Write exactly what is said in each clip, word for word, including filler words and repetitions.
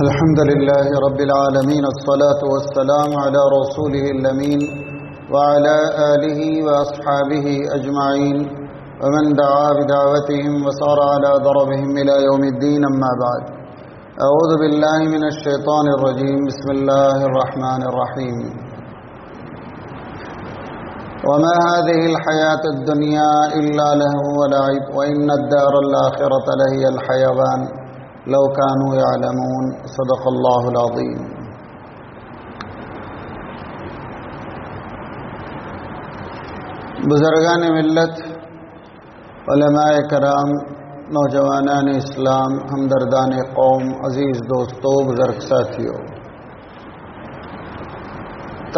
الحمد لله رب العالمين الصلاة والسلام على رسوله الأمين وعلى آله وأصحابه أجمعين ومن دعا بدعوتهم وسار على دربهم إلى يوم الدين أما بعد أعوذ بالله من الشيطان الرجيم بسم الله الرحمن الرحيم وما هذه الحياة الدنيا إلا لهو ولعب وإن الدار الآخرة لهي الحيوان लौ कानू यालमून सदक़ल्लाहुल अज़ीम। बुज़ुर्गान मिल्लत, उलमाए कराम, नौजवानान इस्लाम, हमदर्दान कौम, अज़ीज़ दोस्तों, बुज़ुर्ग साथियों,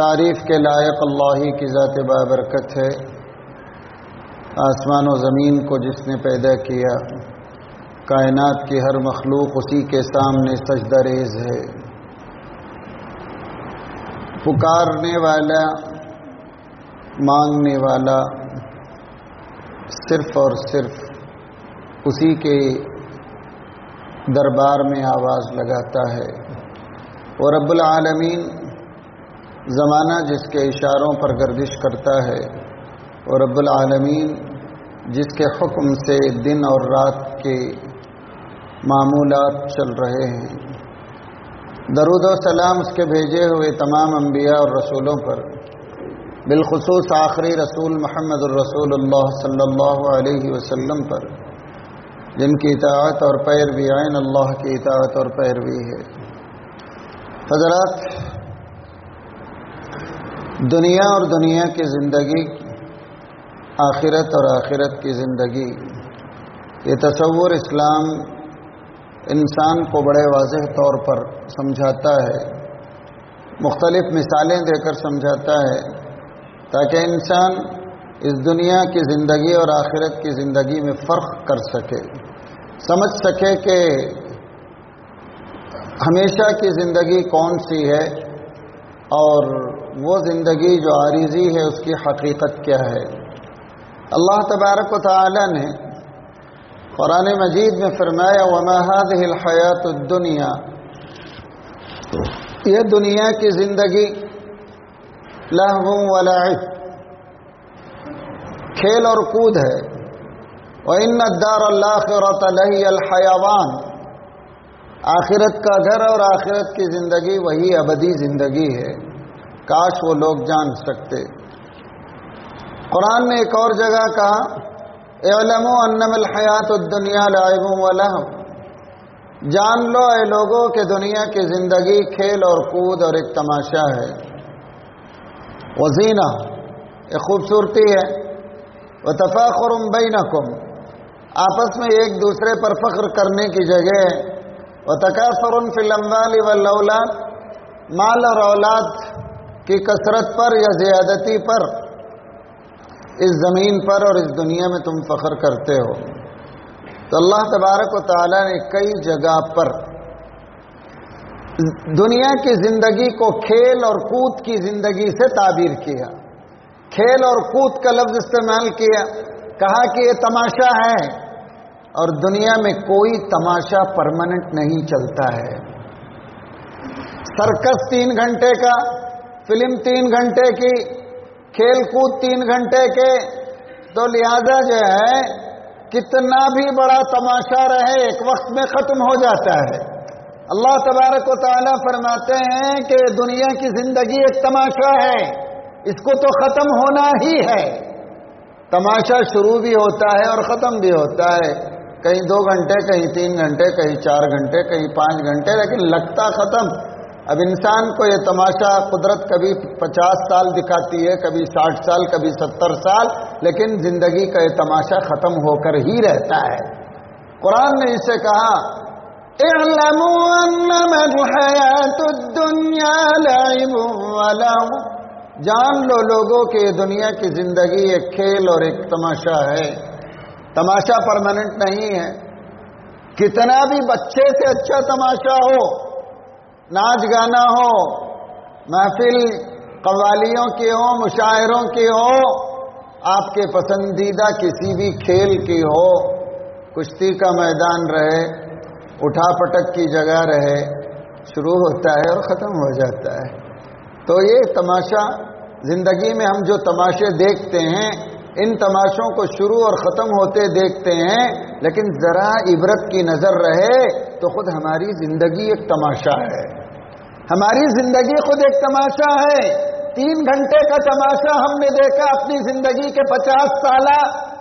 तारीफ़ के लायक अल्लाह ही की ज़ात बाबरकत है। आसमान व ज़मीन को जिसने पैदा किया, कायनात की हर मखलूक उसी के सामने सजदरेज़ है। पुकारने वाला, मांगने वाला सिर्फ और सिर्फ उसी के दरबार में आवाज़ लगाता है। और रब्बुल आलमीन, ज़माना जिसके इशारों पर गर्दिश करता है, और रब्बुल आलमीन जिसके हुक्म से दिन और रात के मामूलात चल रहे हैं। दरूद और सलाम उसके भेजे हुए तमाम अंबिया और रसूलों पर, बिलखुसूस आखिरी रसूल मोहम्मद रसूलुल्लाह सल्लल्लाहु अलैहि वसल्लम पर, जिनकी इताअत और पैरवी आइन अल्लाह की इताअत और पैरवी है। हज़रात, दुनिया और दुनिया की ज़िंदगी, आखिरत और आखिरत की ज़िंदगी, ये तसव्वुर इस्लाम इंसान को बड़े वाज़ेह तौर पर समझाता है, मुख्तलिफ़ मिसालें देकर समझाता है, ताकि इंसान इस दुनिया की ज़िंदगी और आखिरत की ज़िंदगी में फ़र्क कर सके, समझ सके कि हमेशा की ज़िंदगी कौन सी है और वो ज़िंदगी जो आरिज़ी है उसकी हकीकत क्या है। अल्लाह तबारक व तआला ने कुरान मजीद में फरमाया, वमा हाज़िहिल हयातुद दुनिया, यह दुनिया की ज़िंदगी लहवुं व लअब, खेल और कूद है। व इन्नद दारल आखिरत लहियल हयावान, आखिरत का घर और आखिरत की ज़िंदगी वही अबदी ज़िंदगी है। काश वो लोग जान सकते। कुरान ने एक और जगह कहा, इअलमू अन्नमल हयातुद दुनिया लाइबुन व लहव, जान लो ऐ लोगों के दुनिया की ज़िंदगी खेल और कूद और एक तमाशा है। व ज़ीना, एक खूबसूरती है। व तफ़ाखुरुम बैनकुम, आपस में एक दूसरे पर फ़ख्र करने की जगह है। व तकासुरुन फ़िल अम्वाल वल औलाद, माल और औलाद की कसरत पर या ज़्यादती पर इस ज़मीन पर और इस दुनिया में तुम फ़ख्र करते हो। तो अल्लाह तबारक व तआला ने कई जगह पर दुनिया की ज़िंदगी को खेल और कूद की ज़िंदगी से ताबीर किया, खेल और कूद का लफ्ज़ इस्तेमाल किया, कहा कि ये तमाशा है। और दुनिया में कोई तमाशा परमानेंट नहीं चलता है। सर्कस तीन घंटे का, फिल्म तीन घंटे की, खेल कूद तीन घंटे के। तो लिहाजा जो है, कितना भी बड़ा तमाशा रहे, एक वक्त में ख़त्म हो जाता है। अल्लाह तबारक व तआला फरमाते हैं कि दुनिया की ज़िंदगी एक तमाशा है, इसको तो ख़त्म होना ही है। तमाशा शुरू भी होता है और ख़त्म भी होता है, कहीं दो घंटे, कहीं तीन घंटे, कहीं चार घंटे, कहीं पाँच घंटे, लेकिन लगता ख़त्म। अब इंसान को ये तमाशा कुदरत कभी पचास साल दिखाती है, कभी साठ साल, कभी सत्तर साल, लेकिन ज़िंदगी का ये तमाशा ख़त्म होकर ही रहता है। कुरान ने इसे कहा, इअलमू अन्नमल हयातुद दुनिया लइबुन व लहव, जान लो लोगों के दुनिया की ज़िंदगी एक खेल और एक तमाशा है। तमाशा परमानेंट नहीं है। कितना भी बच्चे से अच्छा तमाशा हो, नाच गाना हो, महफिल कव्वालियों की हो, मुशायरों की हो, आपके पसंदीदा किसी भी खेल की हो, कुश्ती का मैदान रहे, उठा पटक की जगह रहे, शुरू होता है और ख़त्म हो जाता है। तो ये तमाशा, ज़िंदगी में हम जो तमाशे देखते हैं, इन तमाशों को शुरू और ख़त्म होते देखते हैं, लेकिन ज़रा इबरत की नज़र रहे तो खुद हमारी ज़िंदगी एक तमाशा है। हमारी ज़िंदगी खुद एक तमाशा है। तीन घंटे का तमाशा हमने देखा अपनी ज़िंदगी के, पचास साल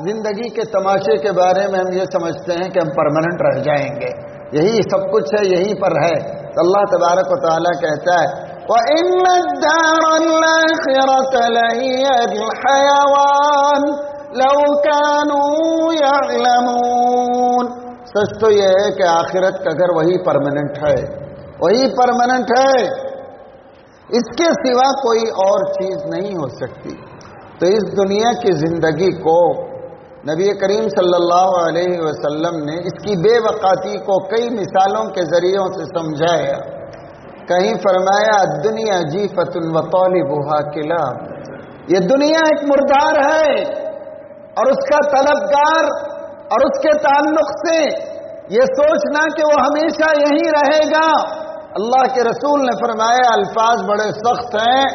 ज़िंदगी के तमाशे के बारे में हम ये समझते हैं कि हम परमानेंट रह जाएंगे, यही सब कुछ है, यहीं पर है। तो अल्लाह तबारक व तआला कहता है وَإِنَّ الدَّارَ الْآخِرَةَ لَهِيَ الْحَيَوَانُ لَوْ كَانُوا يَعْلَمُونَ। सच तो ये है कि आखिरत का घर वही परमानेंट है, वही परमानेंट है, इसके सिवा कोई और चीज नहीं हो सकती। तो इस दुनिया की जिंदगी को नबी करीम सल्लल्लाहु अलैहि वसल्लम ने इसकी बेवकाती को कई मिसालों के जरियों से समझाया। कहीं फरमाया दुनिया जी फतुल वतौलिबुहा किला, ये दुनिया एक मुर्दार है और उसका तलबगार और उसके ताल्लुक से ये सोचना कि वो हमेशा यहीं रहेगा। अल्लाह के रसूल ने फरमाया, अल्फाज बड़े सख्त हैं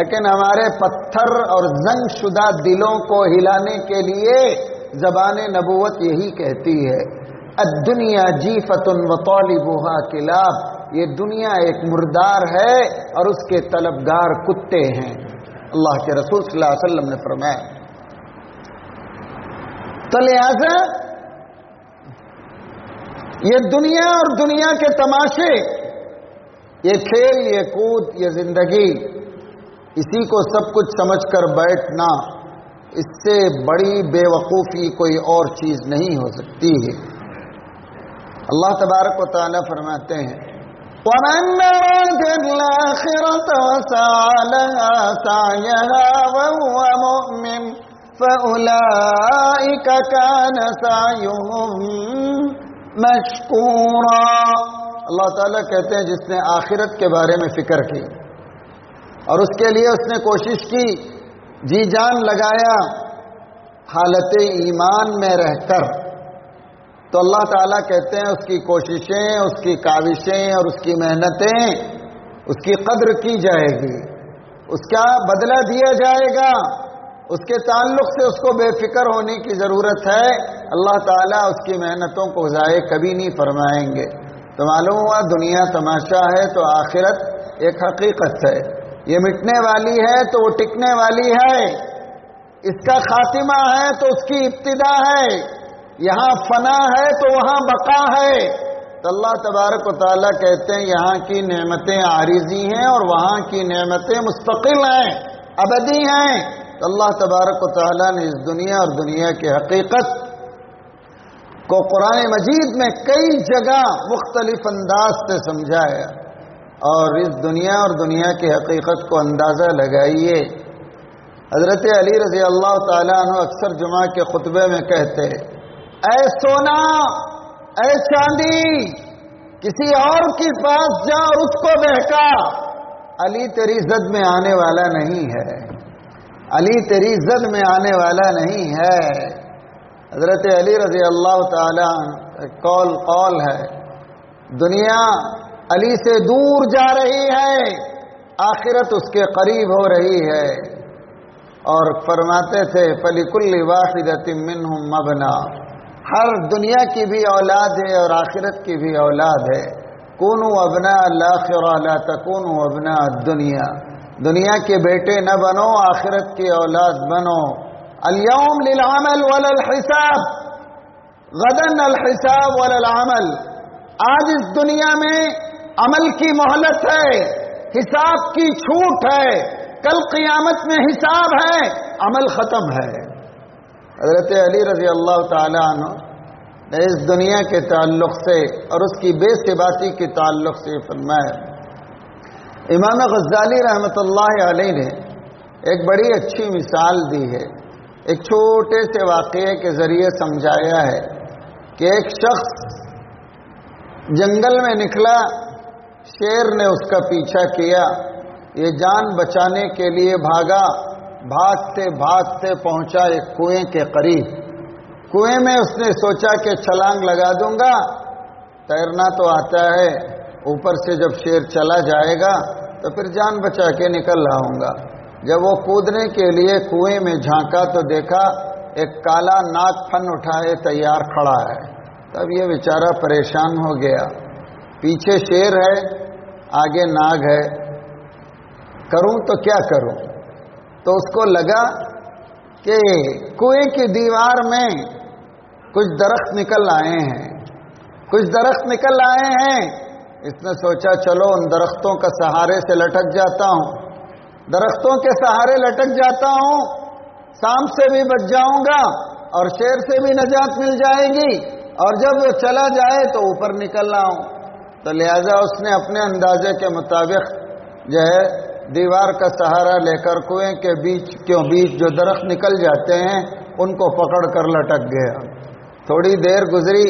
लेकिन हमारे पत्थर और जंग शुदा दिलों को हिलाने के लिए ज़बान नबुवत यही कहती है, अद्दुनिया जी फतुल वतौलिबुहा किला, ये दुनिया एक मुर्दार है और उसके तलबगार कुत्ते हैं। अल्लाह के रसूल सल्लल्लाहु अलैहि वसल्लम ने फरमाया। तो लिहाजा ये दुनिया और दुनिया के तमाशे, ये खेल, ये कूद, ये जिंदगी, इसी को सब कुछ समझकर बैठना, इससे बड़ी बेवकूफ़ी कोई और चीज़ नहीं हो सकती है। अल्लाह तबारक व तआला फरमाते हैं وَمَنْ أَرَادَ الْآخِرَةَ وَسَعَى لَهَا سَعْيَهَا وَهُوَ مُؤْمِنٌ فَأُولَئِكَ كَانَ سَعْيُهُمْ مَشْكُورًا। अल्लाह ताला कहते हैं, जिसने आखिरत के बारे में फिक्र की और उसके लिए उसने कोशिश की, जी जान लगाया हालत ईमान में रहकर, तो अल्लाह ताला कहते हैं उसकी कोशिशें, उसकी काविशें और उसकी मेहनतें, उसकी कद्र की जाएगी, उसका बदला दिया जाएगा। उसके ताल्लुक से उसको बेफिक्र होने की ज़रूरत है। अल्लाह ताला उसकी मेहनतों को ज़ाये कभी नहीं फरमाएंगे। तो मालूम हुआ दुनिया तमाशा है तो आखिरत एक हकीकत है, ये मिटने वाली है तो वो टिकने वाली है, इसका खातिमा है तो उसकी इब्तिदा है, यहाँ फना है तो वहाँ बका है। तो अल्लाह तबारक व तआला कहते हैं, यहाँ की नेमतें आरिजी हैं और वहाँ की नेमतें मुस्तकिल हैं, अबदी हैं। तो अल्लाह तबारक व तआला ने इस दुनिया और दुनिया की हकीकत को कुरान मजीद में कई जगह मुख्तलिफ अंदाज से समझाया। और इस दुनिया और दुनिया की हकीकत को अंदाज़ा लगाइए, हज़रत अली रज़ी अल्लाह तआला अन्हु अक्सर जुमा के खुतबे में कहते हैं, ऐ सोना, ऐ चांदी, किसी और के पास जा और उसको बहका, अली तेरी जद में आने वाला नहीं है, अली तेरी जद में आने वाला नहीं है। हजरत अली रजी अल्लाह ताला कौल कौल है, दुनिया अली से दूर जा रही है, आखिरत उसके करीब हो रही है। और फरमाते थे, फलिकुल्लि वाहिदतिम मिनहुम मबना, हर दुनिया की भी औलाद है और आखिरत की भी औलाद है। कूनू अबना आखिरा ला तकूनू अबना दुनिया, दुनिया के बेटे न बनो, आखिरत की औलाद बनो। अल्यौम लिल अमल वलल हिसाब, गदन अल हिसाब वलल अमल। आज इस दुनिया में अमल की मोहलत है, हिसाब की छूट है, कल क़ियामत में हिसाब है, अमल ख़त्म है। हज़रत अली रज़ी अल्लाह ताला अन्हु ने इस दुनिया के ताल्लुक़ से और उसकी बेसिबाती के ताल्लुक़ से फरमाया। इमाम गज़ाली रहमतुल्लाह अलैह ने एक बड़ी अच्छी मिसाल दी है, एक छोटे से वाक़ये के ज़रिए समझाया है कि एक शख्स जंगल में निकला, शेर ने उसका पीछा किया, ये जान बचाने के लिए भागा, भागते भागते पहुंचा एक कुएं के करीब। कुएं में उसने सोचा कि छलांग लगा दूंगा, तैरना तो आता है, ऊपर से जब शेर चला जाएगा तो फिर जान बचा के निकल लाऊंगा। जब वो कूदने के लिए कुएं में झांका तो देखा एक काला नाग फन उठाए तैयार खड़ा है। तब ये बेचारा परेशान हो गया, पीछे शेर है आगे नाग है, करूं तो क्या करूं। तो उसको लगा कि कुएं की दीवार में कुछ दरख्त निकल आए हैं, कुछ दरख्त निकल आए हैं। इसने सोचा चलो उन दरख्तों का सहारे से लटक जाता हूं, दरख्तों के सहारे लटक जाता हूं, सांप से भी बच जाऊंगा और शेर से भी नजात मिल जाएगी, और जब वो चला जाए तो ऊपर निकल रहा हूं। तो लिहाजा उसने अपने अंदाजे के मुताबिक जो है दीवार का सहारा लेकर कुएं के बीच क्यों बीच जो दरख्त निकल जाते हैं उनको पकड़ कर लटक गया। थोड़ी देर गुजरी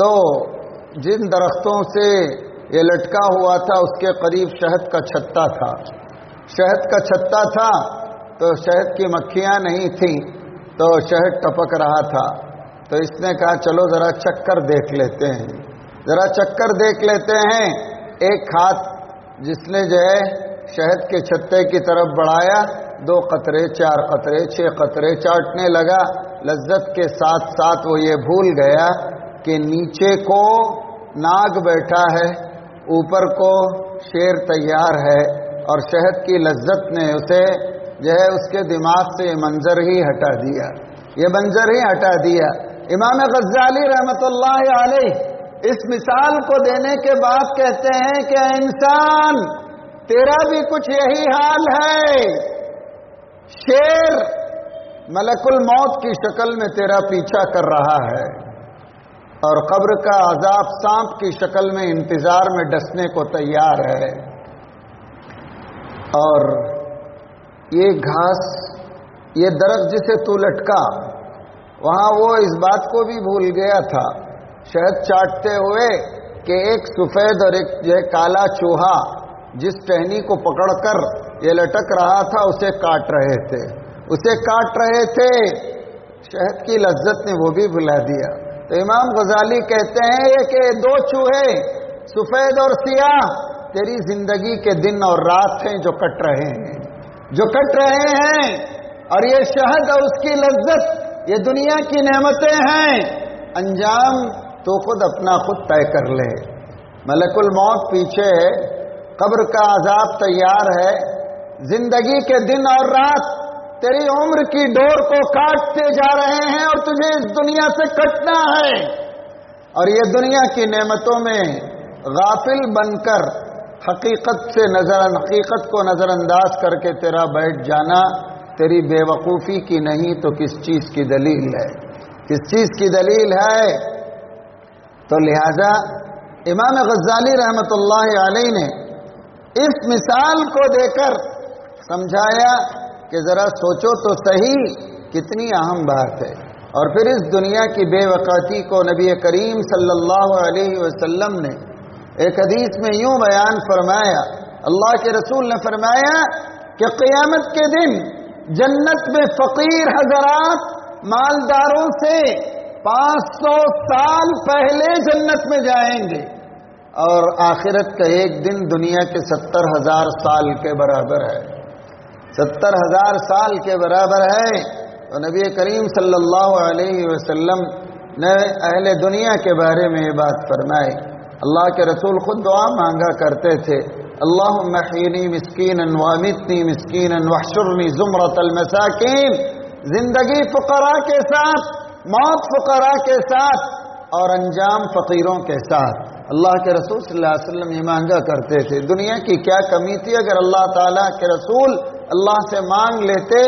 तो जिन दरख्तों से ये लटका हुआ था उसके करीब शहद का छत्ता था। शहद का छत्ता था तो शहद की मक्खियां नहीं थी, तो शहद टपक रहा था। तो इसने कहा चलो जरा चक्कर देख लेते हैं, जरा चक्कर देख लेते हैं। एक हाथ जिसने जो है शहद के छत्ते की तरफ बढ़ाया, दो कतरे चार कतरे छह कतरे चाटने लगा। लज्जत के साथ साथ वो ये भूल गया कि नीचे को नाग बैठा है, ऊपर को शेर तैयार है, और शहद की लज्जत ने उसे जो है उसके दिमाग से ये मंजर ही हटा दिया, ये मंजर ही हटा दिया। इमाम गज्जाली रहमतुल्लाह अलैह इस मिसाल को देने के बाद कहते हैं कि इंसान तेरा भी कुछ यही हाल है, शेर मलकुल मौत की शक्ल में तेरा पीछा कर रहा है और कब्र का अजाब सांप की शक्ल में इंतजार में डसने को तैयार है। और ये घास ये दरख्त जिसे तू लटका वहां वो इस बात को भी भूल गया था शहद चाटते हुए कि एक सफेद और एक ये काला चूहा जिस टहनी को पकड़कर ये लटक रहा था उसे काट रहे थे, उसे काट रहे थे। शहद की लज्जत ने वो भी भुला दिया। तो इमाम गजाली कहते हैं कि दो चूहे सफेद और सियाह तेरी जिंदगी के दिन और रात हैं जो कट रहे हैं, जो कट रहे हैं। और ये शहद और उसकी लज्जत ये दुनिया की नेमतें हैं, अंजाम तो खुद अपना खुद तय कर ले। मलकुल मौत पीछे है, कब्र का अजाब तैयार है, जिंदगी के दिन और रात तेरी उम्र की डोर को काटते जा रहे हैं और तुझे इस दुनिया से कटना है। और ये दुनिया की नेमतों में गाफिल बनकर हकीकत से नजर हकीकत को नजरअंदाज करके तेरा बैठ जाना तेरी बेवकूफ़ी की नहीं तो किस चीज़ की दलील है, किस चीज़ की दलील है। तो लिहाजा इमाम गज्जाली रहमतुल्लाह अलैह ने इस मिसाल को देकर समझाया कि जरा सोचो तो सही कितनी अहम बात है। और फिर इस दुनिया की बेवकाती को नबी करीम सल्लल्लाहु अलैहि वसल्लम ने एक हदीस में यूं बयान फरमाया, अल्लाह के रसूल ने फरमाया कि क़यामत के दिन जन्नत में फकीर हजरात मालदारों से पाँच सौ साल पहले जन्नत में जाएंगे और आखिरत का एक दिन दुनिया के सत्तर हजार साल के बराबर है, सत्तर हजार साल के बराबर है। तो नबी करीम सल्लल्लाहु अलैहि वसल्लम ने अहले दुनिया के बारे में ये बात फरमाई। अल्लाह के रसूल खुद दुआ मांगा करते थे, अल्लाहुम्मा अहयिनी मिस्कीनन व अमीतनी मिस्कीनन वहशुरनी जुमरतल मसाकीन। जिंदगी फुकरा के साथ, मौत फुकरा के साथ और अंजाम फकीरों के साथ। अल्लाह के रसूल सल्लल्लाहु अलैहि वसल्लम ये मांगा करते थे। दुनिया की क्या कमी थी, अगर अल्लाह ताला के रसूल अल्लाह से मांग लेते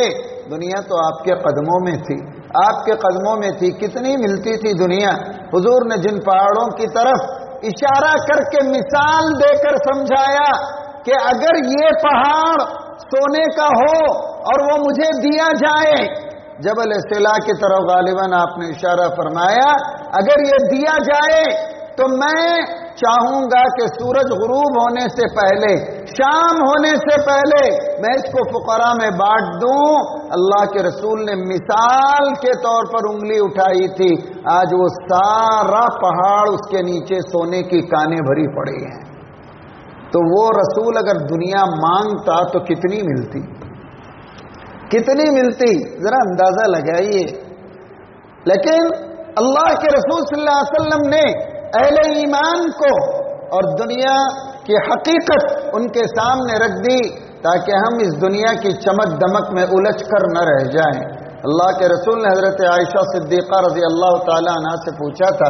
दुनिया तो आपके कदमों में थी, आपके कदमों में थी। कितनी मिलती थी दुनिया। हुजूर ने जिन पहाड़ों की तरफ इशारा करके मिसाल देकर समझाया कि अगर ये पहाड़ सोने का हो और वो मुझे दिया जाए, जबल सिला की तरफ गालिबन आपने इशारा फरमाया, अगर ये दिया जाए तो मैं चाहूंगा कि सूरज गुरूब होने से पहले, शाम होने से पहले मैं इसको फुकरा में बांट दूं। अल्लाह के रसूल ने मिसाल के तौर पर उंगली उठाई थी, आज वो सारा पहाड़ उसके नीचे सोने की काने भरी पड़ी हैं। तो वो रसूल अगर दुनिया मांगता तो कितनी मिलती, कितनी मिलती जरा अंदाजा लगाइए। लेकिन अल्लाह के रसूल सल्लल्लाहु अलैहि वसल्लम ने अहले ईमान को और दुनिया की हकीकत उनके सामने रख दी ताकि हम इस दुनिया की चमक दमक में उलझ कर न रह जाएं। अल्लाह के रसूल ने हजरत आयशा सिद्दीक़ा रज़ी अल्लाह ताला अन्हा से पूछा था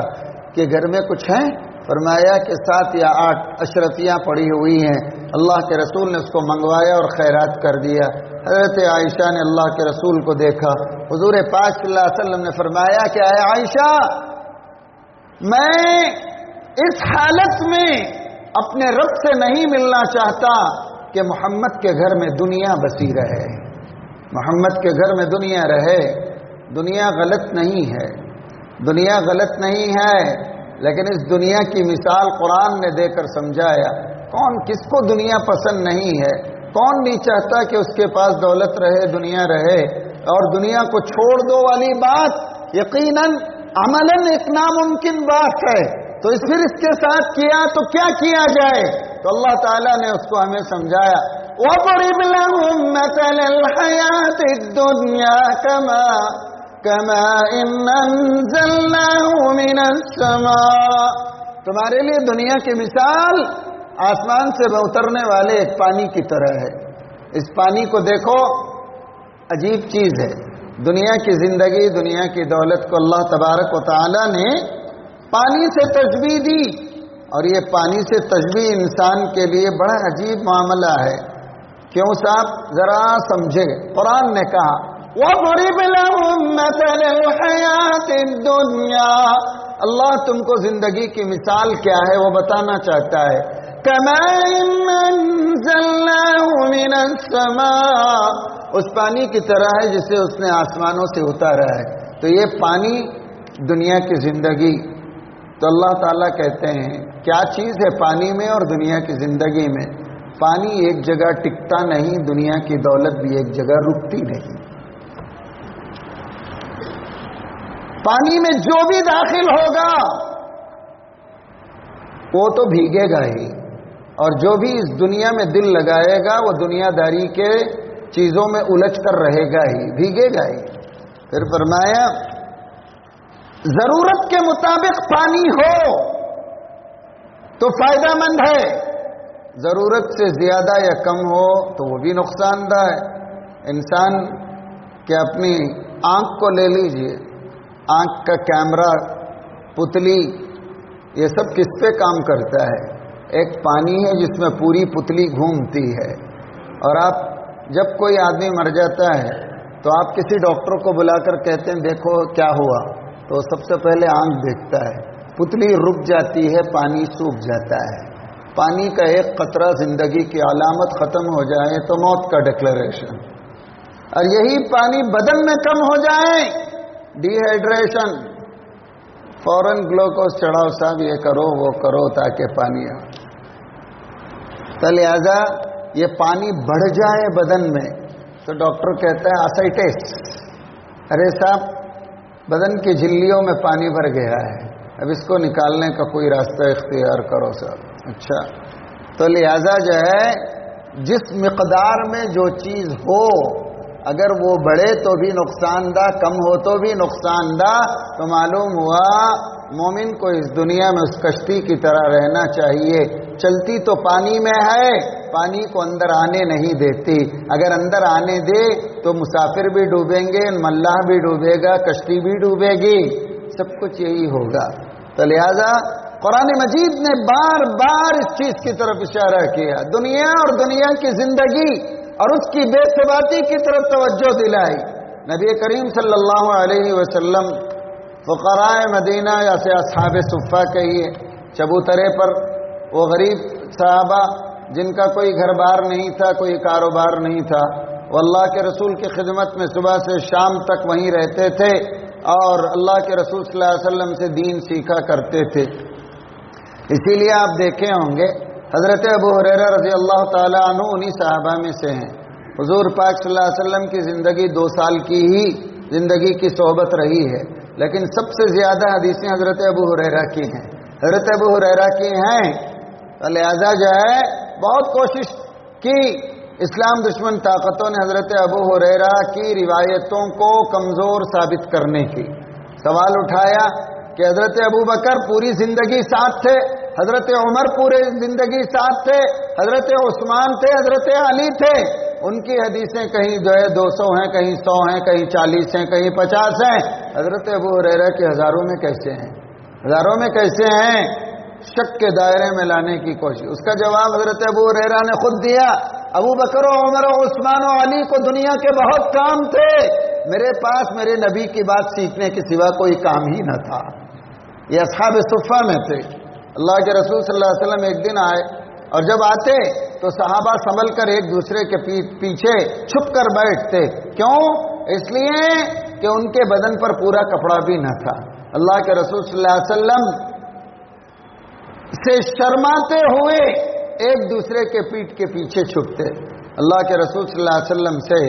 कि घर में कुछ है, फरमाया कि सात या आठ अशरतियाँ पड़ी हुई हैं। अल्लाह के रसूल ने उसको मंगवाया और खैरात कर दिया। हजरत आयशा ने अल्लाह के रसूल को देखा, हुजूर पाक सल्लल्लाहु अलैहि वसल्लम ने फरमाया कि आए आयशा, मैं इस हालत में अपने रब से नहीं मिलना चाहता कि मोहम्मद के घर में दुनिया बसी रहे, मोहम्मद के घर में दुनिया रहे। दुनिया गलत नहीं है, दुनिया गलत नहीं है, लेकिन इस दुनिया की मिसाल कुरान ने देकर समझाया। कौन किसको दुनिया पसंद नहीं है, कौन नहीं चाहता कि उसके पास दौलत रहे, दुनिया रहे। और दुनिया को छोड़ दो वाली बात यकीनन अमलन एक नामुमकिन बात है, तो इस फिर इसके साथ किया तो क्या किया जाए। तो अल्लाह ताला ने उसको हमें समझाया, वदरिब लहुम मसलल हयातिद दुनिया कमा कमा अन्ज़लनाहु मिनस समा। तुम्हारे लिए दुनिया की मिसाल आसमान से उतरने वाले एक पानी की तरह है। इस पानी को देखो, अजीब चीज है। दुनिया की जिंदगी, दुनिया की दौलत को अल्लाह तबारक व तआला ने पानी से तशबीह दी, और ये पानी से तशबीह इंसान के लिए बड़ा अजीब मामला है। क्यों साहब, जरा समझे। कुरान ने कहा वदरिब लहुम मसलल हयातिद दुनिया, अल्लाह तुमको जिंदगी की मिसाल क्या है वो बताना चाहता है। कमा अन्ज़लनाहु मिनस समा, उस पानी की तरह है जिसे उसने आसमानों से उतारा है। तो ये पानी दुनिया की जिंदगी। तो अल्लाह ताला कहते हैं क्या चीज़ है पानी में और दुनिया की जिंदगी में। पानी एक जगह टिकता नहीं, दुनिया की दौलत भी एक जगह रुकती नहीं। पानी में जो भी दाखिल होगा वो तो भीगेगा ही, और जो भी इस दुनिया में दिल लगाएगा वो दुनियादारी के चीजों में उलझ कर रहेगा ही, भीगेगा ही। फिर फरमाया जरूरत के मुताबिक पानी हो तो फायदेमंद है, जरूरत से ज्यादा या कम हो तो वो भी नुकसानदायक है। इंसान के अपनी आंख को ले लीजिए, आंख का कैमरा, पुतली, ये सब किस पे काम करता है। एक पानी है जिसमें पूरी पुतली घूमती है। और आप जब कोई आदमी मर जाता है तो आप किसी डॉक्टर को बुलाकर कहते हैं देखो क्या हुआ, तो सबसे पहले आंख देखता है, पुतली रुक जाती है, पानी सूख जाता है। पानी का एक कतरा जिंदगी की अलामत खत्म हो जाए तो मौत का डिक्लेरेशन, और यही पानी बदन में कम हो जाए डिहाइड्रेशन, फौरन ग्लूकोज चढ़ाओ साहब, ये करो वो करो ताकि पानी हो। तो लिहाजा ये पानी बढ़ जाए बदन में तो डॉक्टर कहता है आसाइटिस, अरे साहब बदन की झिल्लियों में पानी भर गया है, अब इसको निकालने का कोई रास्ता इख्तियार करो साहब। अच्छा, तो लिहाजा जो है जिस मिकदार में जो चीज़ हो अगर वो बढ़े तो भी नुकसानदा, कम हो तो भी नुकसानदा। तो मालूम हुआ मोमिन को इस दुनिया में उस कश्ती की तरह रहना चाहिए, चलती तो पानी में है, पानी को अंदर आने नहीं देती। अगर अंदर आने दे तो मुसाफिर भी डूबेंगे, मल्लाह भी डूबेगा, कश्ती भी डूबेगी, सब कुछ यही होगा। तो लिहाजा कुरान मजीद ने बार बार इस चीज़ की तरफ इशारा किया, दुनिया और दुनिया की जिंदगी और उसकी बेसबाती की तरफ तवज्जो दिलाई। नबी करीम सल्लल्लाहु अलैहि वसल्लम फुकराए मदीना या से असहाबे सुफ़ा कहिए, चबूतरे पर वो गरीब सहाबा जिनका कोई घर बार नहीं था, कोई कारोबार नहीं था, वो अल्लाह के रसूल की खिदमत में सुबह से शाम तक वहीं रहते थे और अल्लाह के रसूल सल्लल्लाहु अलैहि वसल्लम से दीन सीखा करते थे। इसीलिए आप देखे होंगे हज़रत अबू हुरैरा रज़ी अल्लाह ताला अन्हु उन्हीं सहाबा में से हैं। हुज़ूर पाक सल्लल्लाहु अलैहि वसल्लम की ज़िंदगी दो साल की ही ज़िंदगी की सोहबत रही है। लेकिन सबसे ज्यादा हदीसें हजरत अबू हुरैरा की हैं, हजरत अबू हुरैरा की हैं। तो लिहाजा जो है बहुत कोशिश की, इस्लाम दुश्मन ताकतों ने हजरत अबू हुरैरा की रिवायतों को कमजोर साबित करने की सवाल उठाया कि हजरत अबू बकर पूरी जिंदगी साथ थे, हजरत उमर पूरे जिंदगी साथ थे, हजरत उस्मान थे, हजरत अली थे। उनकी हदीसें कहीं जो है दो सौ हैं, कहीं सौ हैं, कहीं चालीस हैं, कहीं पचास हैं। हजरत अबू हुरैरा के हजारों में कैसे हैं, हजारों में कैसे हैं? शक के दायरे में लाने की कोशिश। उसका जवाब हजरत अबू हुरैरा ने खुद दिया, अबू बकर उमर उस्मान और अली को दुनिया के बहुत काम थे, मेरे पास मेरे नबी की बात सीखने के सिवा कोई काम ही न था। ये असहाब सुफ्फा में थे। अल्लाह के रसूल सल्लल्लाहु अलैहि वसल्लम एक दिन आए और जब आते तो सहाबा संभल कर एक दूसरे के पीछे छुप कर बैठते। क्यों? इसलिए कि उनके बदन पर पूरा कपड़ा भी न था। अल्लाह के रसूल सल्लल्लाहु अलैहि वसल्लम से शर्माते हुए एक दूसरे के पीठ के पीछे छुपते। अल्लाह के रसूल सल्लल्लाहु अलैहि वसल्लम से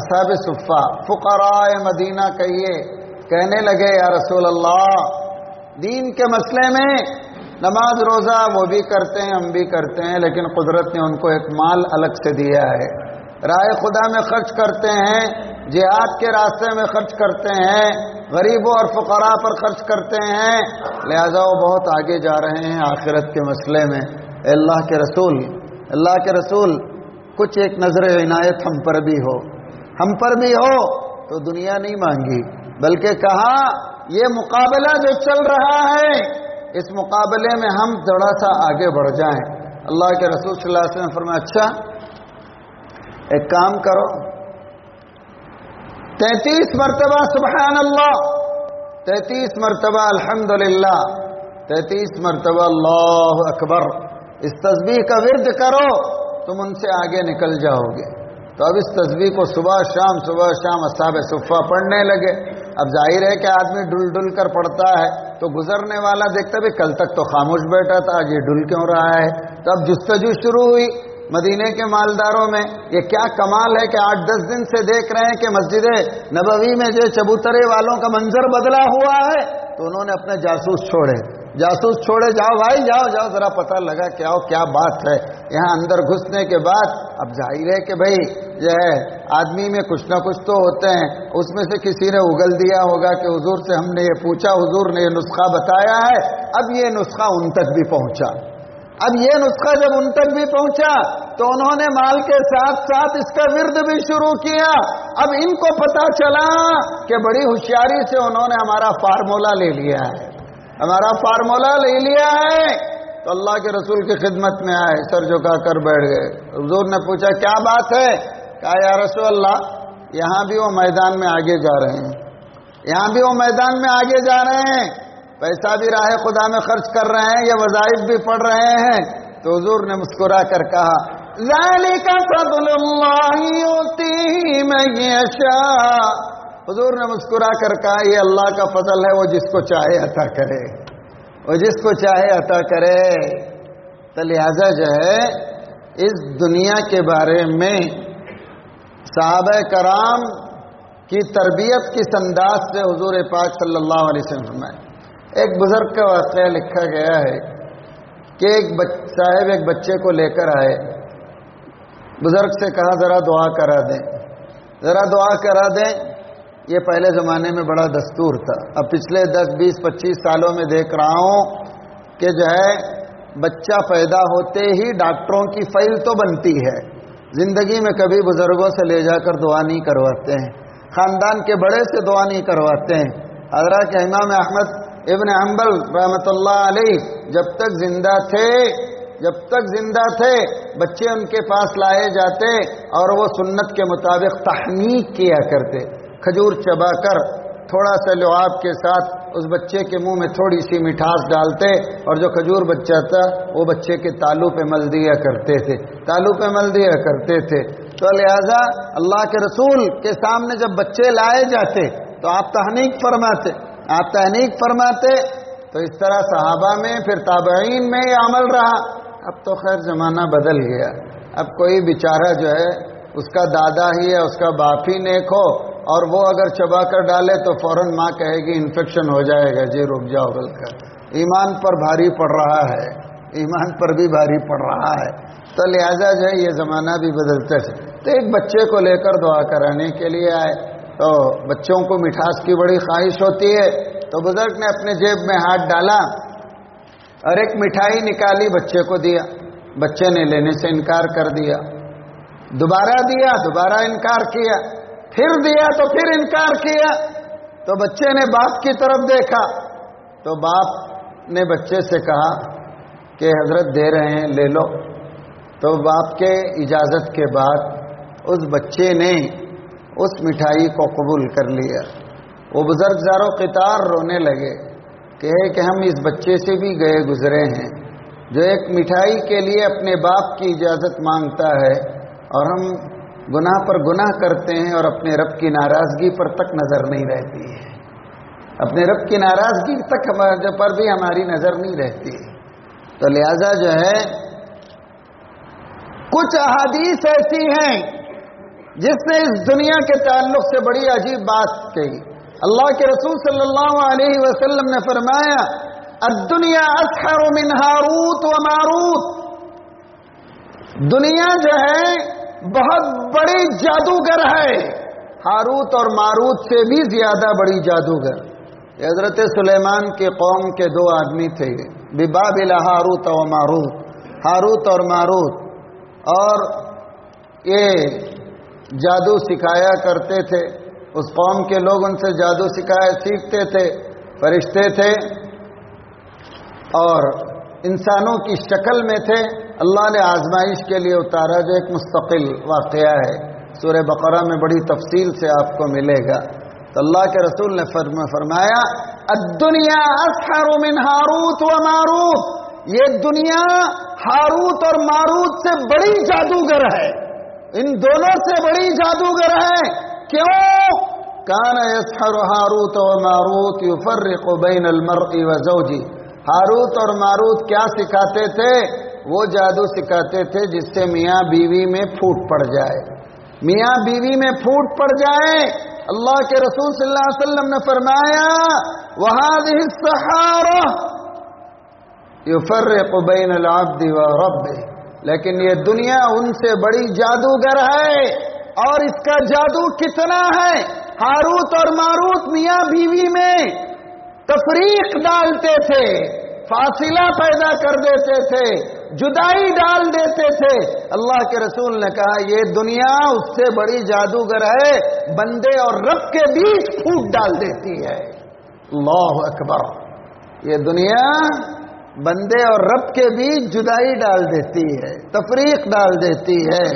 असहाबे सुफ्फा, फुकराए मदीना कहिए, कहने लगे, या रसूल अल्लाह, दीन के मसले में नमाज रोज़ा वो भी करते हैं, हम भी करते हैं, लेकिन कुदरत ने उनको एक माल अलग से दिया है, राह खुदा में खर्च करते हैं, जिहाद के रास्ते में खर्च करते हैं, गरीबों और फुकरा पर खर्च करते हैं, लिहाजा वो बहुत आगे जा रहे हैं आखिरत के मसले में। अल्लाह के रसूल, अल्लाह के रसूल, कुछ एक नजर इनायत हम पर भी हो, हम पर भी हो। तो दुनिया नहीं मांगी, बल्कि कहा ये मुकाबला जो चल रहा है, इस मुकाबले में हम थोड़ा सा आगे बढ़ जाएं। अल्लाह के रसूल सल्लल्लाहु अलैहि वसल्लम ने फरमाया, अच्छा एक काम करो, तैंतीस मरतबा सुबहान अल्लाह, तैंतीस मरतबा अल्हम्दुलिल्लाह, तैंतीस मरतबा अल्लाह अकबर, इस तस्बीह का विर्द करो, तुम उनसे आगे निकल जाओगे। तो अब इस तस्बीह को सुबह शाम सुबह शाम असहाब सुफ्फा पढ़ने लगे। अब जाहिर है कि आदमी डुल डुल कर पड़ता है तो गुजरने वाला देखता भी कल तक तो खामोश बैठा था, आज ये डुल क्यों रहा है। तो अब जुस्तजू शुरू हुई मदीने के मालदारों में। ये क्या कमाल है कि आठ दस दिन से देख रहे हैं कि मस्जिद नबवी में जो चबूतरे वालों का मंजर बदला हुआ है। तो उन्होंने अपने जासूस छोड़े, जासूस छोड़े, जाओ भाई जाओ जाओ, जरा पता लगा क्या हो, क्या बात है। यहाँ अंदर घुसने के बाद अब जाहिर है कि भाई यह आदमी में कुछ ना कुछ तो होते हैं, उसमें से किसी ने उगल दिया होगा कि हुजूर से हमने ये पूछा, हुजूर ने ये नुस्खा बताया है। अब ये नुस्खा उन तक भी पहुंचा, अब ये नुस्खा जब उन तक भी पहुंचा तो उन्होंने माल के साथ साथ इसका विर्द भी शुरू किया। अब इनको पता चला कि बड़ी होशियारी से उन्होंने हमारा फार्मूला ले लिया है, हमारा फार्मूला ले लिया है। तो अल्लाह के रसूल की खिदमत में आए, सर झुका कर बैठ गए। हुजूर ने पूछा, क्या बात है? कहा, या रसूल अल्लाह, यहाँ भी वो मैदान में आगे जा रहे हैं, यहाँ भी वो मैदान में आगे जा रहे हैं, पैसा भी राह खुदा में खर्च कर रहे हैं, ये वज़ाइफ भी पढ़ रहे हैं। तो हुजूर ने मुस्कुरा कर कहा, ज़ालिका फ़ज़्लुल्लाहि युअतीही मन यशा। हुजूर ने मुस्कुरा कर कहा, ये अल्लाह का फजल है, वो जिसको चाहे अता करे, वो जिसको चाहे अता करे। तो लिहाजा जो है इस दुनिया के बारे में सहाबा कराम की तरबियत किस अंदाज से हुजूर पाक सल्लल्लाहु अलैहि वसल्लम में। एक बुजुर्ग का वाक़या लिखा गया है कि एक साहब एक बच्चे को लेकर आए, बुजुर्ग से कहा ज़रा दुआ करा दें, ज़रा दुआ करा दें। ये पहले ज़माने में बड़ा दस्तूर था। अब पिछले दस बीस पच्चीस सालों में देख रहा हूँ कि जो है बच्चा पैदा होते ही डॉक्टरों की फाइल तो बनती है, ज़िंदगी में कभी बुज़ुर्गों से ले जाकर दुआ नहीं करवाते हैं, ख़ानदान के बड़े से दुआ नहीं करवाते हैं। हज़रत इमाम अहमद इब्न हंबल रहमतुल्लाह अलैह जब तक जिंदा थे, जब तक जिंदा थे बच्चे उनके पास लाए जाते और वो सुन्नत के मुताबिक तहनीक किया करते, खजूर चबाकर थोड़ा सा लुआब के साथ उस बच्चे के मुंह में थोड़ी सी मिठास डालते और जो खजूर बच्चा था वो बच्चे के तालू पे मल दिया करते थे, तालू पे मल दिया करते थे। तो लिहाजा अल्लाह के रसूल के सामने जब बच्चे लाए जाते तो आप तहनीक फरमाते, आप तहनीक फरमाते। तो इस तरह सहाबा में फिर ताबईन में ये अमल रहा। अब तो खैर ज़माना बदल गया, अब कोई बेचारा जो है उसका दादा ही है, उसका बाप ही नेक हो, और वो अगर चबा कर डाले तो फौरन माँ कहेगी इन्फेक्शन हो जाएगा, जी रुक जाओ। बल्कि ईमान पर भारी पड़ रहा है, ईमान पर भी भारी पड़ रहा है, तो लिहाजा जो है ये ज़माना भी बदलता है। तो एक बच्चे को लेकर दुआ कराने के लिए आए, तो बच्चों को मिठास की बड़ी ख्वाहिश होती है, तो बुजुर्ग ने अपने जेब में हाथ डाला और एक मिठाई निकाली, बच्चे को दिया। बच्चे ने लेने से इनकार कर दिया, दोबारा दिया, दोबारा इनकार किया, फिर दिया तो फिर इनकार किया। तो बच्चे ने बाप की तरफ देखा, तो बाप ने बच्चे से कहा कि हजरत दे रहे हैं, ले लो। तो बाप के इजाज़त के बाद उस बच्चे ने उस मिठाई को कबूल कर लिया। वो बुजुर्ग ज़ारो क़तार रोने लगे, कहे कि हम इस बच्चे से भी गए गुजरे हैं जो एक मिठाई के लिए अपने बाप की इजाज़त मांगता है, और हम गुनाह पर गुनाह करते हैं और अपने रब की नाराज़गी पर तक नज़र नहीं रहती है, अपने रब की नाराज़गी तक पर भी हमारी नज़र नहीं रहती। तो लिहाजा जो है कुछ अहादीस ऐसी हैं जिसने इस दुनिया के ताल्लुक से बड़ी अजीब बात कही। अल्लाह के रसूल सल्लल्लाहु अलैहि वसल्लम ने फरमाया, अद्दुनिया अस्खरु मिन हारूत व मारूत, दुनिया जो है बहुत बड़ी जादूगर है, हारूत और मारूत से भी ज्यादा बड़ी जादूगर। हजरत सुलेमान के कौम के दो आदमी थे, बिबाबिल हारूत व मारूत, हारूत और मारूत, और ये जादू सिखाया करते थे। उस कौम के लोग उनसे जादू सिखाया सीखते थे। फरिश्ते थे और इंसानों की शक्ल में थे, अल्लाह ने आजमाइश के लिए उतारा, जो एक मुस्तकिल वाक़या है, सूरह बकरा में बड़ी तफसील से आपको मिलेगा। तो अल्लाह के रसूल ने फरमाया, अद्दुनिया अस्खरु मिन हारूत व मारूत, ये दुनिया हारूत और मारूत से बड़ी जादूगर है, इन दोनों से बड़ी जादूगर है। क्यों? कान यसहर हारूत व मारूत युफर्रिक बैन अलमर्इ व ज़ौजी, हारूत और मारूत क्या सिखाते थे? वो जादू सिखाते थे जिससे मियाँ बीवी में फूट पड़ जाए, मियाँ बीवी में फूट पड़ जाए। अल्लाह के रसूल सल्लल्लाहु अलैहि वसल्लम ने फरमाया, वहादिहि सहारा युफर्रिक बैन अलअब्दि व रब्बि, लेकिन ये दुनिया उनसे बड़ी जादूगर है। और इसका जादू कितना है! हारूत और मारूत मियाँ बीवी में तफरीक डालते थे, फासिला पैदा कर देते थे, जुदाई डाल देते थे। अल्लाह के रसूल ने कहा, ये दुनिया उससे बड़ी जादूगर है, बंदे और रब के बीच फूट डाल देती है। अल्लाहु अकबर! ये दुनिया बंदे और रब के बीच जुदाई डाल देती है, तफरीक डाल देती है,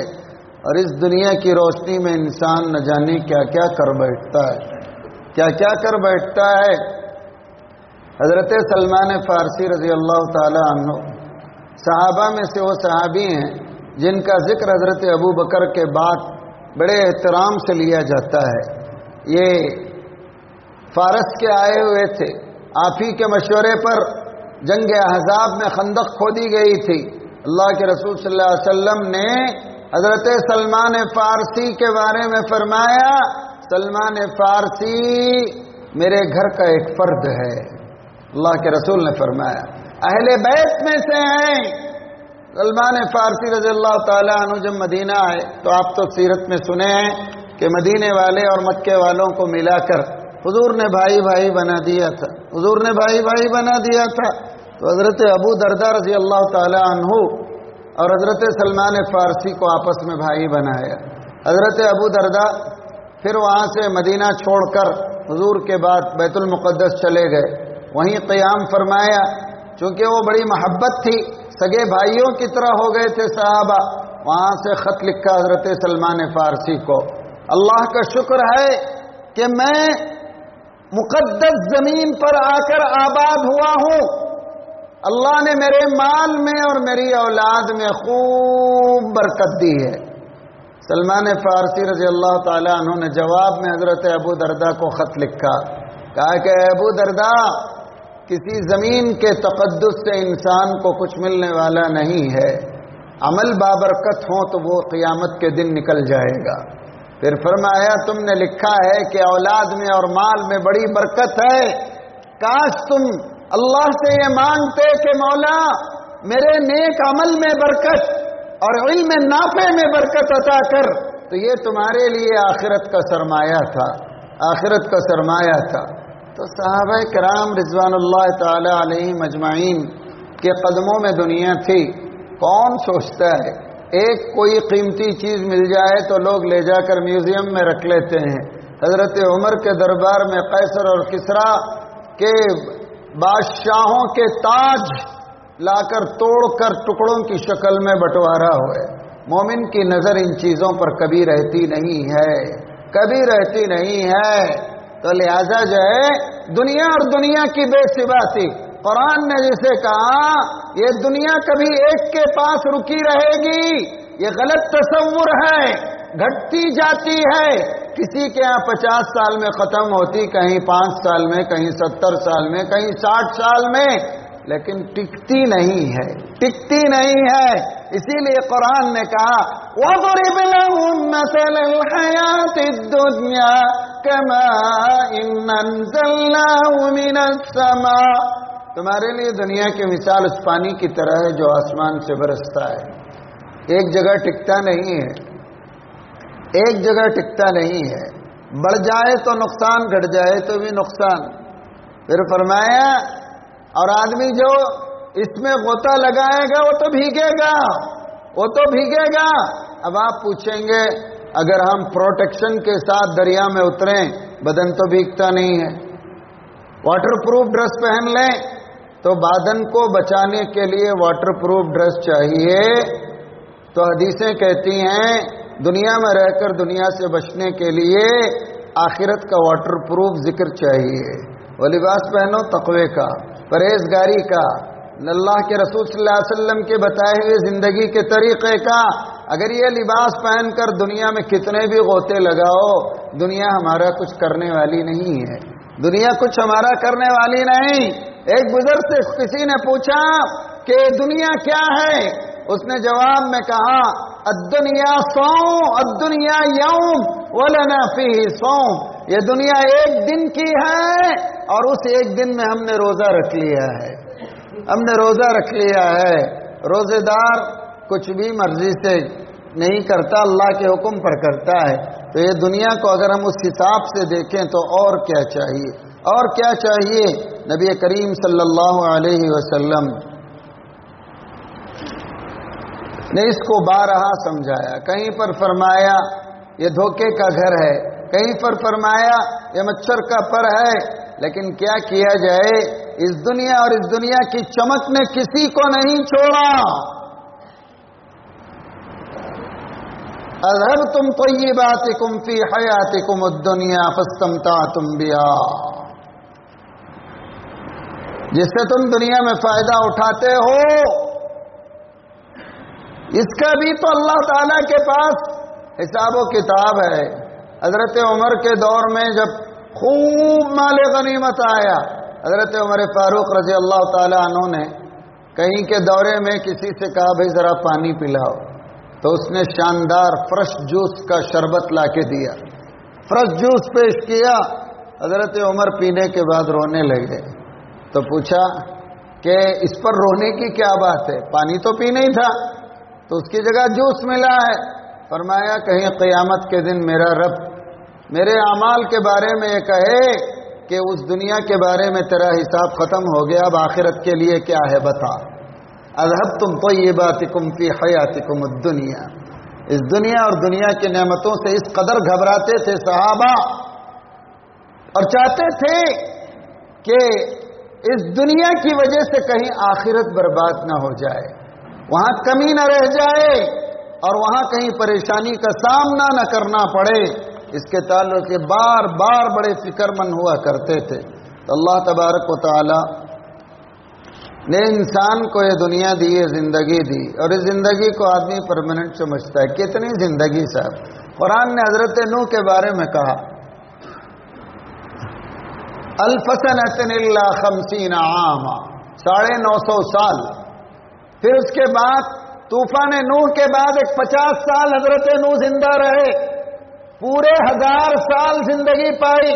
और इस दुनिया की रोशनी में इंसान न जाने क्या क्या कर बैठता है, क्या क्या कर बैठता है। हजरत सलमान फारसी रजी अल्लाह ताला अन्हु सहाबा में से वो सहाबी हैं जिनका जिक्र हजरत अबू बकर के बाद बड़े एहतराम से लिया जाता है। ये फारस के आए हुए थे, आप ही के मशवरे पर जंग अहज़ाब में खंदक खोदी गई थी। अल्लाह के रसूल सल्लल्लाहु अलैहि वसल्लम ने हजरत सलमान फारसी के बारे में फरमाया, सलमान फारसी मेरे घर का एक फर्द है। अल्लाह के रसूल ने फरमाया, अहले बैत में से हैं सलमान फारसी रज़ी अल्लाह ताला अन्हु। जब मदीना आए तो आप तो सीरत में सुने हैं कि मदीने वाले और मक्के वालों को मिलाकर हुजूर ने भाई भाई बना दिया था, हुजूर ने भाई भाई बना दिया था। तो हजरत अबू दर्दा रज़ी अल्लाह ताला अन्हु और हजरत सलमान फारसी को आपस में भाई बनाया। हजरत अबू दर्दा फिर वहाँ से मदीना छोड़कर हुजूर के बाद बैतुल मुक़द्दस चले गए, वहीं क़याम फरमाया। चूँकि वो बड़ी मोहब्बत थी, सगे भाइयों की तरह हो गए थे सहाबा। वहाँ से ख़त लिखा हजरत सलमान फारसी को, अल्लाह का शुक्र है कि मैं मुक़द्दस ज़मीन पर आकर आबाद हुआ हूँ, अल्लाह ने मेरे माल में और मेरी औलाद में खूब बरकत दी है। सलमान फारसी रज़ी अल्लाह ताला अन्हु ने जवाब में हज़रत अबू दर्दा को ख़त लिखा, कहा कि अबू दर्दा, किसी ज़मीन के तक़द्दुस से इंसान को कुछ मिलने वाला नहीं है, अमल बाबरकत हो तो वो क़ियामत के दिन निकल जाएगा। फिर फरमाया तुमने लिखा है कि औलाद में और माल में बड़ी बरकत है, काश तुम अल्लाह से ये मांगते कि मौला मेरे नेक अमल में बरकत और इल्म नाफे में बरकत अता कर, तो ये तुम्हारे लिए आखिरत का सरमाया था, आखिरत का सरमाया था। तो सहाबा किराम रिज़वानुल्लाह ताला अलैहिम अजमाइन के कदमों में दुनिया थी। कौन सोचता है एक कोई कीमती चीज़ मिल जाए तो लोग ले जाकर म्यूजियम में रख लेते हैं। हज़रत उमर के दरबार में कैसर और किसरा के बादशाहों के ताज लाकर तोड़कर टुकड़ों की शक्ल में बंटवारा हुए। मोमिन की नजर इन चीजों पर कभी रहती नहीं है, कभी रहती नहीं है। तो लिहाजा जो है दुनिया और दुनिया की बेसिबासी, कुरान ने जिसे कहा ये दुनिया कभी एक के पास रुकी रहेगी, ये गलत तस्वुर है, घटती जाती है। किसी के यहाँ पचास साल में खत्म होती, कहीं पांच साल में, कहीं सत्तर साल में, कहीं साठ साल में, लेकिन टिकती नहीं है, टिकती नहीं है। इसीलिए कुरान ने कहा वदरिब लहुम मसलन हयातिद दुनिया कमा इन अंज़लनाहु मिनस समा, तुम्हारे लिए दुनिया की मिसाल उस पानी की तरह है जो आसमान से बरसता है, एक जगह टिकता नहीं है, एक जगह टिकता नहीं है, बढ़ जाए तो नुकसान, घट जाए तो भी नुकसान। फिर फरमाया और आदमी जो इसमें गोता लगाएगा वो तो भीगेगा, वो तो भीगेगा। अब आप पूछेंगे अगर हम प्रोटेक्शन के साथ दरिया में उतरें बदन तो भीगता नहीं है, वाटरप्रूफ ड्रेस पहन लें, तो बदन को बचाने के लिए वाटरप्रूफ ड्रेस चाहिए। तो हदीसें कहती हैं दुनिया में रहकर दुनिया से बचने के लिए आखिरत का वाटरप्रूफ जिक्र चाहिए। वो लिबास पहनो तकवे का, परहेजगारी का, अल्लाह के रसूल सल्लल्लाहु अलैहि वसल्लम के बताए हुए जिंदगी के तरीक़े का। अगर ये लिबास पहनकर दुनिया में कितने भी गोते लगाओ, दुनिया हमारा कुछ करने वाली नहीं है, दुनिया कुछ हमारा करने वाली नहीं। एक बुजुर्ग से किसी ने पूछा कि दुनिया क्या है, उसने जवाब में कहा अद्दुनिया सौम अद्दुनिया यौम वलना फीही सौम, ये दुनिया एक दिन की है और उस एक दिन में हमने रोजा रख लिया है, हमने रोजा रख लिया है। रोजेदार कुछ भी मर्जी से नहीं करता, अल्लाह के हुक्म पर करता है। तो ये दुनिया को अगर हम उस हिसाब से देखें तो और क्या चाहिए, और क्या चाहिए। नबी करीम सल्लल्लाहु अलैहि वसल्लम ने इसको बारहा समझाया। कहीं पर फरमाया ये धोखे का घर है, कहीं पर फरमाया ये मच्छर का पर है। लेकिन क्या किया जाए, इस दुनिया और इस दुनिया की चमक ने किसी को नहीं छोड़ा। अज़हब तुम तय्यबातिकुम फी हयातिकुम अद-दुनिया फस्तमतातुम बिहा, जिससे तुम दुनिया में फायदा उठाते हो इसका भी तो अल्लाह ताला के पास हिसाबो किताब है। हजरत उमर के दौर में जब खूब माल गनीमत आया, हजरत उमर फारूक रजी अल्लाह ताला अन्हु ने कहीं के दौरे में किसी से कहा भाई जरा पानी पिलाओ, तो उसने शानदार फ्रेश जूस का शरबत लाके दिया, फ्रेश जूस पेश किया। हजरत उमर पीने के बाद रोने लगे, तो पूछा कि इस पर रोने की क्या बात है, पानी तो पीना ही था, तो उसकी जगह जूस मिला है। फरमाया कहीं क़यामत के दिन मेरा रब मेरे अमाल के बारे में ये कहे कि उस दुनिया के बारे में तेरा हिसाब खत्म हो गया, अब आखिरत के लिए क्या है बता। अज़हबतुम तय्यबातिकुम फी हयातिकुम अद-दुनिया, इस दुनिया और दुनिया की नेमतों से इस कदर घबराते थे सहाबा और चाहते थे कि इस दुनिया की वजह से कहीं आखिरत बर्बाद न हो जाए, वहां कमी न रह जाए और वहां कहीं परेशानी का सामना न करना पड़े। इसके ताल्लुक के बार बार बड़े फिक्रमंद हुआ करते थे। तो अल्लाह तबारक व तआला ने इंसान को ये दुनिया दी, ये जिंदगी दी, और इस जिंदगी को आदमी परमानेंट समझता है। कितनी जिंदगी साहब, कुरान ने हजरत नूह के बारे में कहा अल्फसनतन इल्ला खमसीन आमा, साढ़े नौ सौ साल। फिर उसके बाद तूफान नूह के बाद एक पचास साल हजरत नूह जिंदा रहे। पूरे हजार साल जिंदगी पाई।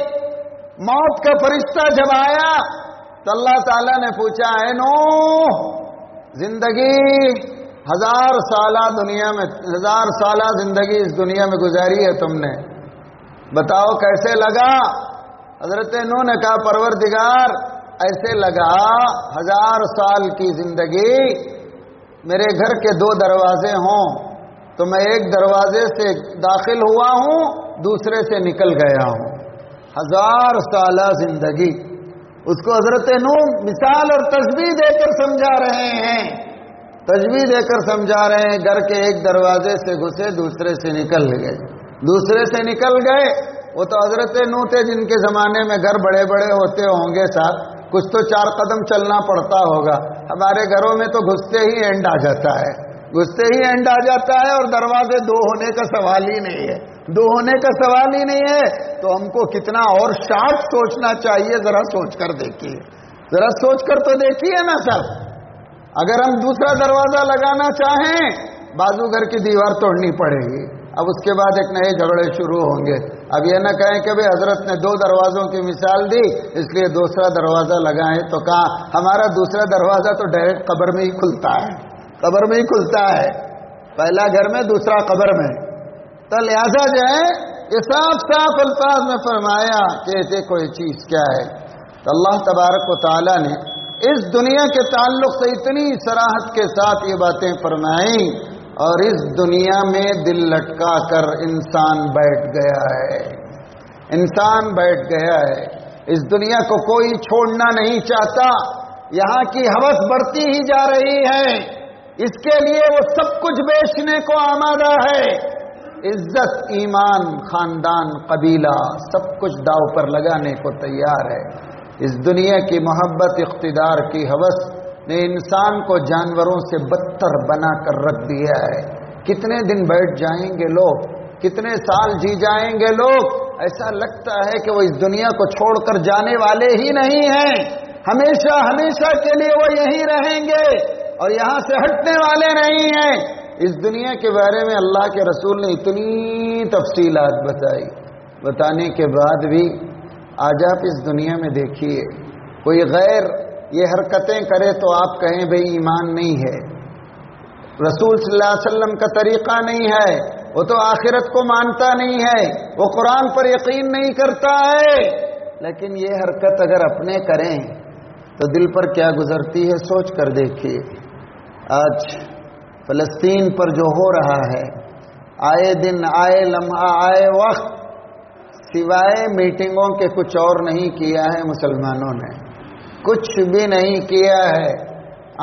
मौत का फरिश्ता जब आया तो अल्लाह ताला ने पूछा, ऐ नूह, जिंदगी हजार साला दुनिया में हजार साला जिंदगी इस दुनिया में गुजारी है तुमने, बताओ कैसे लगा? हजरत नूह ने कहा, परवरदिगार ऐसे लगा, हजार साल की जिंदगी, मेरे घर के दो दरवाजे हों तो मैं एक दरवाजे से दाखिल हुआ हूं, दूसरे से निकल गया हूं। हजार साला जिंदगी, उसको हजरत नूह मिसाल और तस्बीह देकर समझा रहे हैं, तस्बीह देकर समझा रहे हैं। घर के एक दरवाजे से घुसे, दूसरे से निकल गए, दूसरे से निकल गए। वो तो हजरत नूह थे जिनके जमाने में घर बड़े बड़े होते होंगे साहब, कुछ तो चार कदम चलना पड़ता होगा। हमारे घरों में तो घुसते ही एंड आ जाता है, घुसते ही एंड आ जाता है और दरवाजे दो होने का सवाल ही नहीं है, दो होने का सवाल ही नहीं है। तो हमको कितना और शार्प सोचना चाहिए, जरा सोच कर देखिए, जरा सोच कर तो देखिए ना सब। अगर हम दूसरा दरवाजा लगाना चाहें, बाजू घर की दीवार तोड़नी पड़ेगी। अब उसके बाद एक नए झगड़े शुरू होंगे। अब ये ना कहें कि भाई हजरत ने दो दरवाजों की मिसाल दी इसलिए दूसरा दरवाजा लगाएं, तो कहा हमारा दूसरा दरवाजा तो डायरेक्ट कब्र में ही खुलता है, कब्र में ही खुलता है, पहला घर में, दूसरा कब्र में। तो लिहाजा जो है ये साफ साफ अल्फाज में फरमाया कि देखो ये चीज क्या है। तो अल्लाह तबारक व तआला ने इस दुनिया के ताल्लुक से इतनी सराहत के साथ ये बातें फरमाई, और इस दुनिया में दिल लटका कर इंसान बैठ गया है, इंसान बैठ गया है। इस दुनिया को कोई छोड़ना नहीं चाहता, यहाँ की हवस बढ़ती ही जा रही है, इसके लिए वो सब कुछ बेचने को आमादा है। इज्जत, ईमान, खानदान, कबीला, सब कुछ दाव पर लगाने को तैयार है। इस दुनिया की मोहब्बत, इख्तिदार की हवस ने इंसान को जानवरों से बदतर बना कर रख दिया है। कितने दिन बैठ जाएंगे लोग, कितने साल जी जाएंगे लोग, ऐसा लगता है कि वो इस दुनिया को छोड़कर जाने वाले ही नहीं हैं, हमेशा हमेशा के लिए वो यहीं रहेंगे और यहाँ से हटने वाले नहीं हैं। इस दुनिया के बारे में अल्लाह के रसूल ने इतनी तफसीलात बताई, बताने के बाद भी आज आप इस दुनिया में देखिए, कोई गैर ये हरकतें करे तो आप कहें भाई ईमान नहीं है, रसूल सल्लल्लाहु अलैहि वसल्लम का तरीका नहीं है, वो तो आखिरत को मानता नहीं है, वो कुरान पर यकीन नहीं करता है। लेकिन ये हरकत अगर अपने करें तो दिल पर क्या गुजरती है, सोच कर देखिए। आज फलस्तीन पर जो हो रहा है, आए दिन, आए लम्हा, आए वक्त, सिवाय मीटिंगों के कुछ और नहीं किया है मुसलमानों ने, कुछ भी नहीं किया है।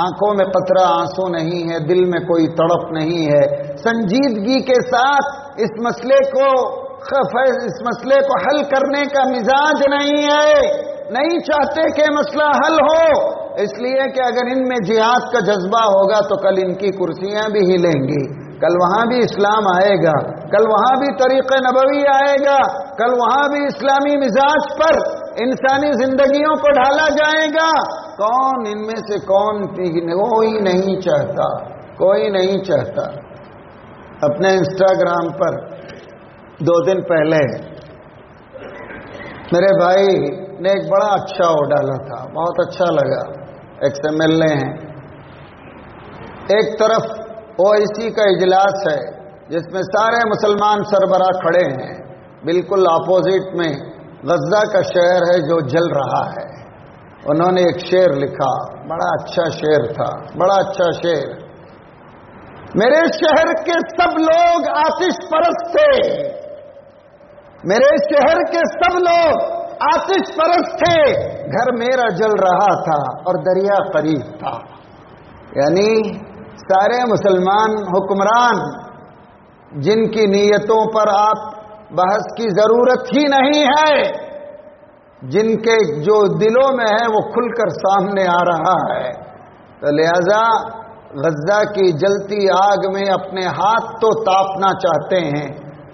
आंखों में कतरा आंसू नहीं है, दिल में कोई तड़प नहीं है। संजीदगी के साथ इस मसले को इस मसले को हल करने का मिजाज नहीं है, नहीं चाहते कि मसला हल हो, इसलिए कि अगर इनमें जिहाद का जज्बा होगा तो कल इनकी कुर्सियां भी हिलेंगी, कल वहां भी इस्लाम आएगा, कल वहां भी तरीक़े नबवी आएगा, कल वहां भी इस्लामी मिजाज पर इंसानी जिंदगियों को ढाला जाएगा। कौन इनमें से कौन कोई नहीं चाहता, कोई नहीं चाहता। अपने इंस्टाग्राम पर दो दिन पहले मेरे भाई ने एक बड़ा अच्छा हो डाला था, बहुत अच्छा लगा। एक्स एम एल ए हैं, एक तरफ ओ आई सी का इजलास है जिसमें सारे मुसलमान सरबराह खड़े हैं, बिल्कुल अपोजिट में गजा का शहर है जो जल रहा है। उन्होंने एक शेर लिखा, बड़ा अच्छा शेर था, बड़ा अच्छा शेर, मेरे शहर के सब लोग आतिश परस्त थे, मेरे शहर के सब लोग आतिश परस्त थे, घर मेरा जल रहा था और दरिया करीब था। यानी सारे मुसलमान हुक्मरान जिनकी नीयतों पर आप बहस की जरूरत ही नहीं है, जिनके जो दिलों में है वो खुलकर सामने आ रहा है। तो लिहाजा गजा की जलती आग में अपने हाथ तो तापना चाहते हैं,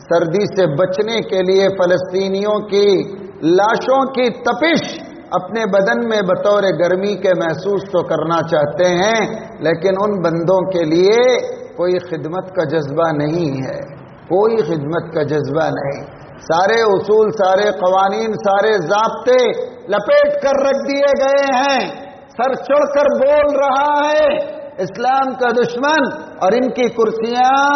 सर्दी से बचने के लिए फलस्तीनियों की लाशों की तपिश अपने बदन में बतौर गर्मी के महसूस तो करना चाहते हैं, लेकिन उन बंदों के लिए कोई खिदमत का जज्बा नहीं है, कोई खिदमत का जज्बा नहीं। सारे उसूल, सारे कवानीन, सारे ज़ाब्ते लपेट कर रख दिए गए हैं। सर चढ़कर बोल रहा है इस्लाम का दुश्मन, और इनकी कुर्सियां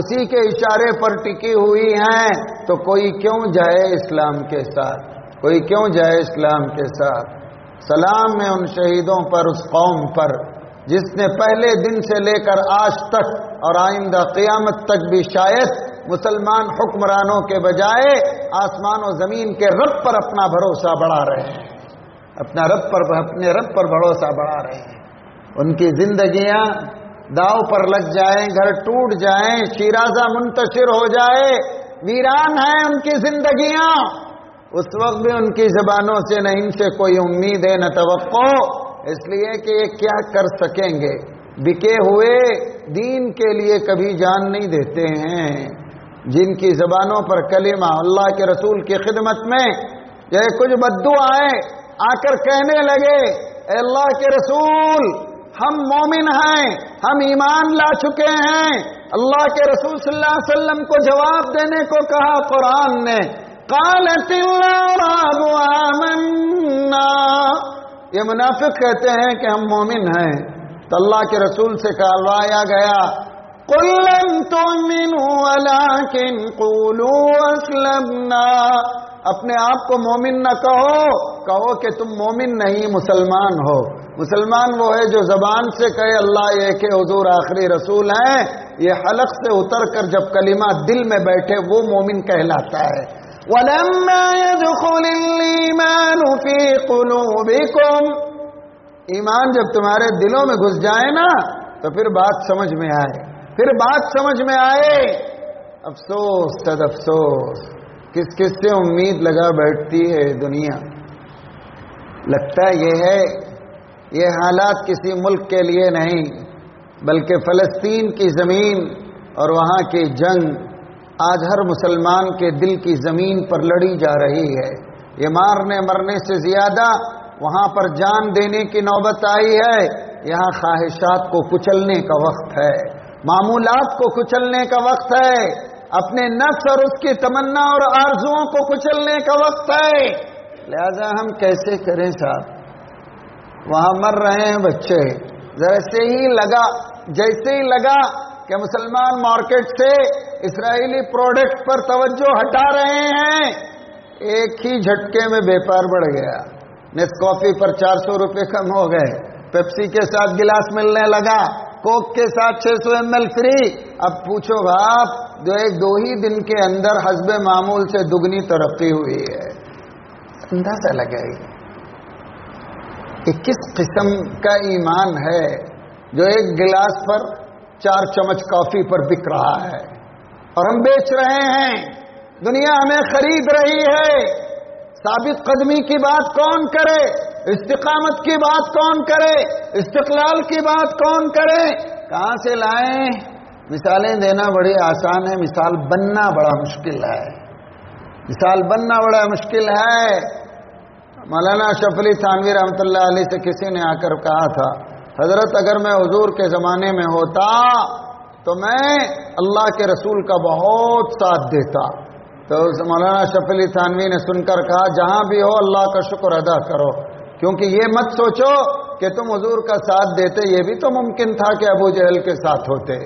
उसी के इशारे पर टिकी हुई हैं। तो कोई क्यों जाए इस्लाम के साथ, कोई क्यों जाए इस्लाम के साथ। सलाम में उन शहीदों पर, उस कौम पर जिसने पहले दिन से लेकर आज तक और आइंदा क़यामत तक भी शायद मुसलमान हुक्मरानों के बजाय आसमान और ज़मीन के रब पर अपना भरोसा बढ़ा रहे हैं, अपना रब पर अपने रब पर भरोसा बढ़ा रहे हैं। उनकी जिंदगियां दाव पर लग जाएं, घर टूट जाएं, शिराज़ा मुंतशिर हो जाए, वीरान हैं उनकी जिंदगियां, उस वक्त भी उनकी जबानों से न इनसे कोई उम्मीद है न तवक्को, इसलिए कि ये क्या कर सकेंगे। बिके हुए दीन के लिए कभी जान नहीं देते हैं। जिनकी जबानों पर कलिमा अल्लाह के रसूल की खिदमत में यह कुछ बद्दुआएं आकर कहने लगे, ऐ अल्लाह के रसूल हम मोमिन हैं, हम ईमान ला चुके हैं। अल्लाह के रसूल सल्लल्लाहु अलैहि वसल्लम को जवाब देने को कहा कुरान ने, क़ालतिल्लाहु आमन्ना। ये मुनाफिक कहते हैं कि हम मोमिन हैं। तो अल्लाह के रसूल से कहवाया गया, कुल लम तुमिनु वलाकिन क़ूलू अस्लमना। अपने आप को मोमिन न कहो, कहो कि तुम मोमिन नहीं मुसलमान हो। मुसलमान वो है जो जबान से कहे अल्लाह एक है, हुजूर आखिरी रसूल हैं, ये हलक से उतर कर जब कलिमा दिल में बैठे वो मोमिन कहलाता है। वलम्मा यदखुलिल ईमान फी कुलूबिकुम, ईमान जब तुम्हारे दिलों में घुस जाए ना तो फिर बात समझ में आए, फिर बात समझ में आए। अफसोस तद अफसोस, किस किस से उम्मीद लगा बैठती है दुनिया। लगता यह है ये हालात किसी मुल्क के लिए नहीं, बल्कि फलस्तीन की जमीन और वहाँ की जंग आज हर मुसलमान के दिल की जमीन पर लड़ी जा रही है। ये मारने मरने से ज्यादा वहाँ पर जान देने की नौबत आई है। यहाँ ख्वाहिशात को कुचलने का वक्त है, मामूलात को कुचलने का वक्त है, अपने नफ्स और उसकी तमन्ना और आरजुओं को कुचलने का वक्त है। लिहाजा हम कैसे करें साहब। वहाँ मर रहे हैं बच्चे, जरा से ही लगा, जैसे ही लगा कि मुसलमान मार्केट से इसराइली प्रोडक्ट पर तवज्जो हटा रहे हैं, एक ही झटके में व्यापार बढ़ गया। नेस्कॉफी पर चार सौ रुपये कम हो गए, पेप्सी के साथ गिलास मिलने लगा, कोक के साथ छह सौ एम एल फ्री। अब पूछो बाप, जो एक दो ही दिन के अंदर हस्बे मामूल से दुगनी तरक्की हुई है। अंदाजा लगाइए किस किस्म का ईमान है जो एक गिलास पर चार चम्मच कॉफी पर बिक रहा है और हम बेच रहे हैं, दुनिया हमें खरीद रही है। साबित कदमी की बात कौन करे, इस्तिकामत की बात कौन करे, इस्तिकलाल की बात कौन करे, कहाँ से लाएं। मिसालें देना बड़ी आसान है, मिसाल बनना बड़ा मुश्किल है, मिसाल बनना बड़ा मुश्किल है। मौलाना शफली थानवी रहमतुल्लाह अलैह से किसी ने आकर कहा था, हजरत अगर मैं हुजूर के ज़माने में होता तो मैं अल्लाह के रसूल का बहुत साथ देता। तो मौलाना शफली थानवी ने सुनकर कहा, जहाँ भी हो अल्लाह का शुक्र अदा करो, क्योंकि ये मत सोचो कि तुम हुजूर का साथ देते, ये भी तो मुमकिन था कि अबू जहल के साथ होते,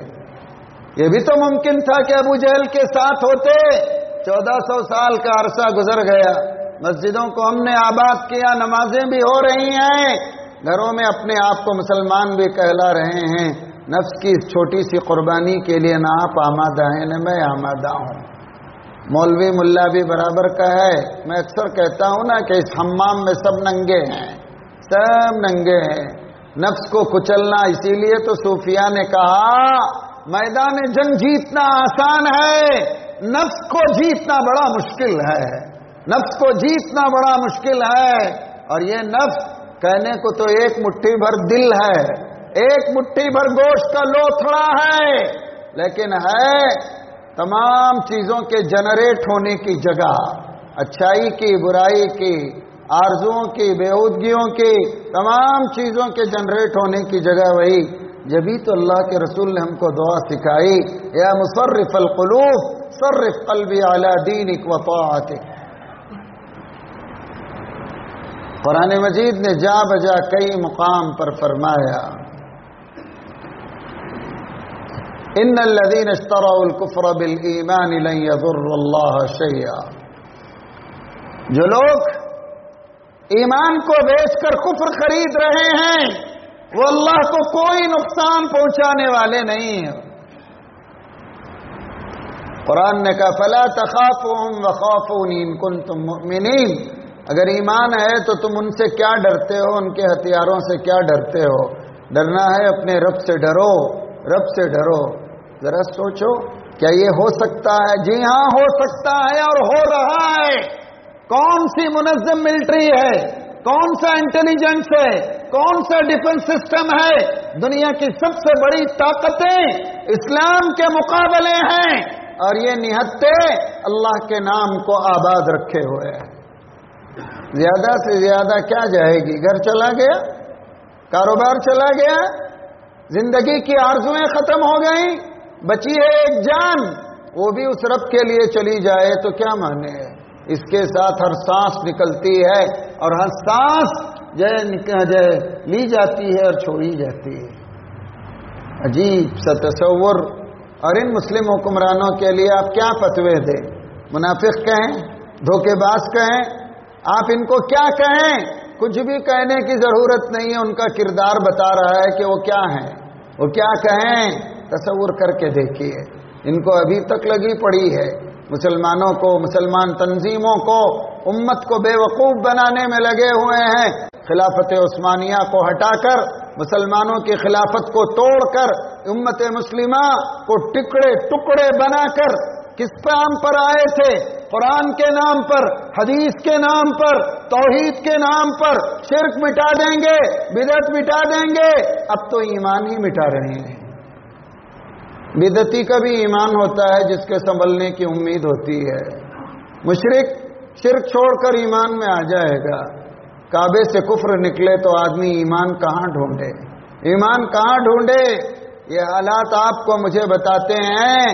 ये भी तो मुमकिन था कि अबू जहल के साथ होते। चौदह सौ साल का अरसा गुजर गया, मस्जिदों को हमने आबाद किया, नमाजें भी हो रही हैं, घरों में अपने आप को मुसलमान भी कहला रहे हैं। नफ्स की इस छोटी सी कुर्बानी के लिए ना आप आमादा हैं न मैं आमादा हूँ। मौलवी मुल्ला भी बराबर का है। मैं अक्सर कहता हूँ ना कि इस हम्माम में सब नंगे हैं, सब नंगे हैं। नफ्स को कुचलना, इसीलिए तो सूफिया ने कहा मैदान जंग जीतना आसान है, नफ्स को जीतना बड़ा मुश्किल है, नफ्स को जीतना बड़ा मुश्किल है। और ये नफ्स कहने को तो एक मुट्ठी भर दिल है, एक मुट्ठी भर गोश्त का लोथड़ा है, लेकिन है तमाम चीजों के जनरेट होने की जगह, अच्छाई की, बुराई की, आरजुओं की, बेहूदगियों की, तमाम चीजों के जनरेट होने की जगह। वही जबी तो अल्लाह के रसूल ने हमको दुआ सिखाई, या मुसर्रिफ अल-क़ुलूब सर्रिफ क़ल्बी अला दीनिक व तआतिक। कुरान मजीद ने जा बजा कई मुकाम पर फरमाया, इन्नल लज़ीना इश्तरऊ अल-कुफ़्र बिल ईमान लन यज़ुर्रुल्लाह शैया। जो लोग ईमान को बेचकर कुफ्र खरीद रहे हैं वो अल्लाह को कोई नुकसान पहुंचाने वाले नहीं है। कुरान ने कहा, फला तखाफूहुम वखाफूनी इन कुंतुम मुमिनीन। अगर ईमान है तो तुम उनसे क्या डरते हो, उनके हथियारों से क्या डरते हो? डरना है अपने रब से डरो, रब से डरो। जरा सोचो, क्या ये हो सकता है? जी हाँ, हो सकता है और हो रहा है। कौन सी मुनज़्ज़म मिलिट्री है, कौन सा इंटेलिजेंस है, कौन सा डिफेंस सिस्टम है? दुनिया की सबसे बड़ी ताकतें इस्लाम के मुकाबले हैं और ये निहत्ते अल्लाह के नाम को आबाद रखे हुए हैं। ज्यादा से ज्यादा क्या जाएगी? घर चला गया, कारोबार चला गया, जिंदगी की आरजुएं खत्म हो गई, बची है एक जान, वो भी उस रब के लिए चली जाए तो क्या माने? इसके साथ हर सांस निकलती है और हर सांस जय निकल जय ली जाती है और छोड़ी जाती है। अजीब सा तस्वर। और इन मुस्लिम हुक्मरानों के लिए आप क्या फतवे दें? मुनाफिक कहें, धोखेबाज कहें, आप इनको क्या कहें? कुछ भी कहने की जरूरत नहीं है। उनका किरदार बता रहा है कि वो क्या हैं, वो क्या कहें। तस्वर करके देखिए, इनको अभी तक लगी पड़ी है मुसलमानों को, मुसलमान तंजीमों को, उम्मत को बेवकूफ बनाने में लगे हुए हैं। खिलाफत उस्मानिया को हटाकर मुसलमानों की खिलाफत को तोड़कर उम्मत मुस्लिमा को टुकड़े टुकड़े बनाकर किस नाम पर आए थे? कुरान के नाम पर, हदीस के नाम पर, तौहीद के नाम पर। शिर्क मिटा देंगे, बिदअत मिटा देंगे, अब तो ईमान ही मिटा रहे हैं। बिदअती का भी ईमान होता है जिसके संभलने की उम्मीद होती है। मुशरिक शिर्क छोड़कर ईमान में आ जाएगा। काबे से कुफ्र निकले तो आदमी ईमान कहाँ ढूंढे, ईमान कहाँ ढूंढे? ये हालात आपको मुझे बताते हैं,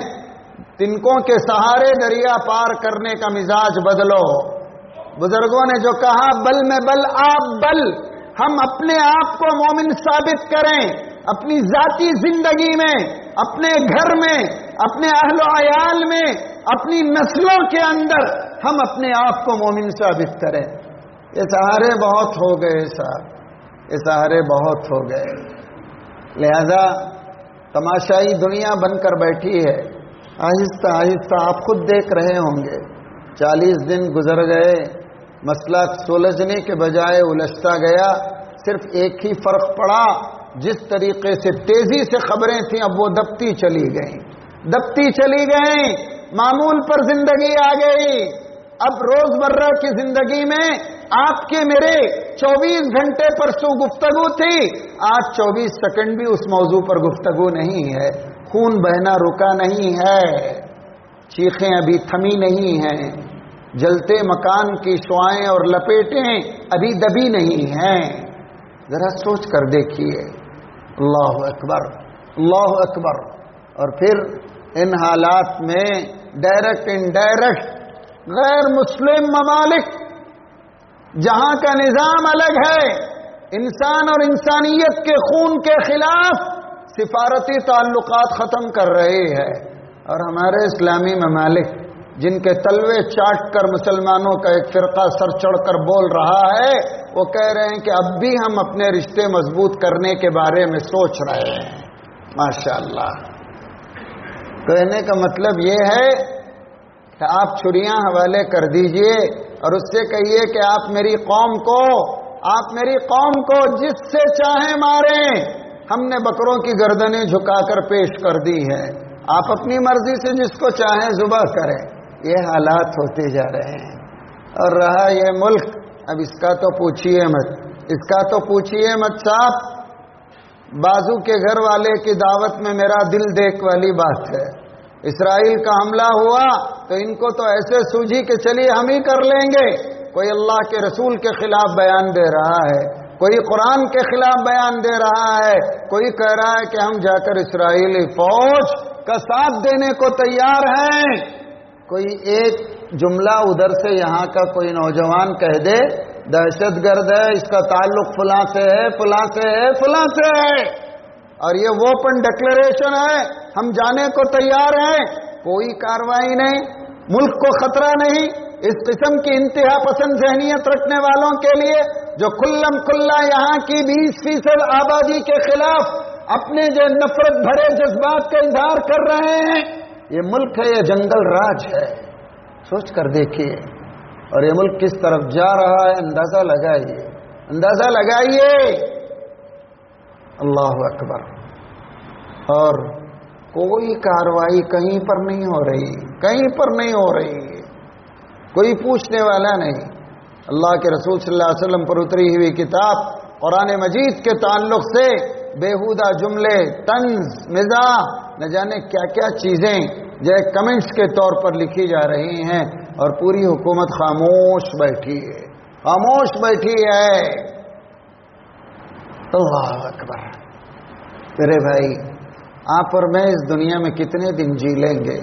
तिनकों के सहारे दरिया पार करने का मिजाज बदलो। बुजुर्गों ने जो कहा, बल में बल आप बल। हम अपने आप को मोमिन साबित करें, अपनी जाती जिंदगी में, अपने घर में, अपने अहलो अयाल में, अपनी नस्लों के अंदर हम अपने आप को मोमिन साबित करें। ये सहारे बहुत हो गए साहब, ये सहारे बहुत हो गए। लिहाजा तमाशाई दुनिया बनकर बैठी है। आहिस्ता आहिस्ता आप खुद देख रहे होंगे, चालीस दिन गुजर गए, मसला सुलझने के बजाय उलझता गया। सिर्फ एक ही फर्क पड़ा, जिस तरीके से तेजी से खबरें थीं अब वो दबती चली गई, दबती चली गई। मामूल पर जिंदगी आ गई। अब रोजमर्रा की जिंदगी में आपके मेरे चौबीस घंटे पर सो गुफ्तगू थी, आज चौबीस सेकंड भी उस मौजू पर गुफ्तगू नहीं है। खून बहना रुका नहीं है, चीखें अभी थमी नहीं हैं, जलते मकान की शुआएं और लपेटें अभी दबी नहीं हैं। जरा सोच कर देखिए। अल्लाह अकबर, अल्लाह अकबर। और फिर इन हालात में डायरेक्ट इनडायरेक्ट गैर मुस्लिम ममालिक, जहां का निजाम अलग है, इंसान और इंसानियत के खून के खिलाफ सिफारती ताल्लुकात खत्म कर रहे हैं। और हमारे इस्लामी ममालिक जिनके तलवे चाट कर मुसलमानों का एक फिरका सर चढ़कर बोल रहा है, वो कह रहे हैं कि अब भी हम अपने रिश्ते मजबूत करने के बारे में सोच रहे हैं। माशाल्लाह। कहने का मतलब ये है कि आप छुरियां हवाले कर दीजिए और उससे कहिए कि आप मेरी कौम को, आप मेरी कौम को जिससे चाहे मारें, हमने बकरों की गर्दनें झुकाकर पेश कर दी है, आप अपनी मर्जी से जिसको चाहे जुबा करें। ये हालात होते जा रहे हैं। और रहा ये मुल्क, अब इसका तो पूछिए मत, इसका तो पूछिए मत साहब। बाजू के घर वाले की दावत में मेरा दिल देख वाली बात है। इसराइल का हमला हुआ तो इनको तो ऐसे सूझी कि चलिए हम ही कर लेंगे। कोई अल्लाह के रसूल के खिलाफ बयान दे रहा है, कोई कुरान के खिलाफ बयान दे रहा है, कोई कह रहा है कि हम जाकर इस्राइली फौज का साथ देने को तैयार हैं। कोई एक जुमला उधर से यहाँ का कोई नौजवान कह दे दहशतगर्द है, इसका ताल्लुक फुला से है, फुला से है, फुला से है, और ये वो ओपन डिक्लेरेशन है, हम जाने को तैयार हैं, कोई कार्रवाई नहीं, मुल्क को खतरा नहीं। इस किस्म की इंतहा पसंद जहनियत रखने वालों के लिए जो खुल्लम खुल्ला यहाँ की बीस फीसद आबादी के खिलाफ अपने जो नफरत भरे जज्बात का इजहार कर रहे हैं, ये मुल्क है, ये जंगल राज है। सोच कर देखिए, और ये मुल्क किस तरफ जा रहा है अंदाजा लगाइए, अंदाजा लगाइए। अल्लाह अकबर। और कोई कार्रवाई कहीं पर नहीं हो रही, कहीं पर नहीं हो रही है, कोई पूछने वाला नहीं। अल्लाह के रसूल सल्लल्लाहु अलैहि वसल्लम पर उतरी हुई किताब कुरान मजीद के ताल्लुक से बेहुदा जुमले, तंज, मिजाह, न जाने क्या क्या चीजें जो कमेंट्स के तौर पर लिखी जा रही हैं, और पूरी हुकूमत खामोश बैठी है, खामोश बैठी है। अल्लाह अकबर। मेरे भाई, आप और मैं इस दुनिया में कितने दिन जी लेंगे,